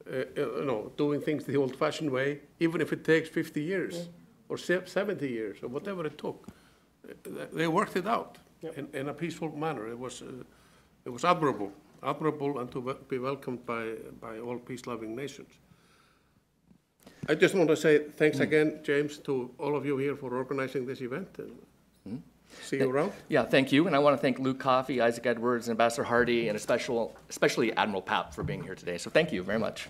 uh, you know, doing things the old-fashioned way, even if it takes fifty years yeah. or seventy years or whatever it took. They worked it out yep. in, in a peaceful manner. It was, uh, it was admirable, admirable and to be welcomed by, by all peace-loving nations. I just want to say thanks again, James, to all of you here for organizing this event. Mm. See you around. Yeah, thank you. And I want to thank Luke Coffey, Isaac Edwards, and Ambassador Hardy, and especially, especially Admiral Papp for being here today. So thank you very much.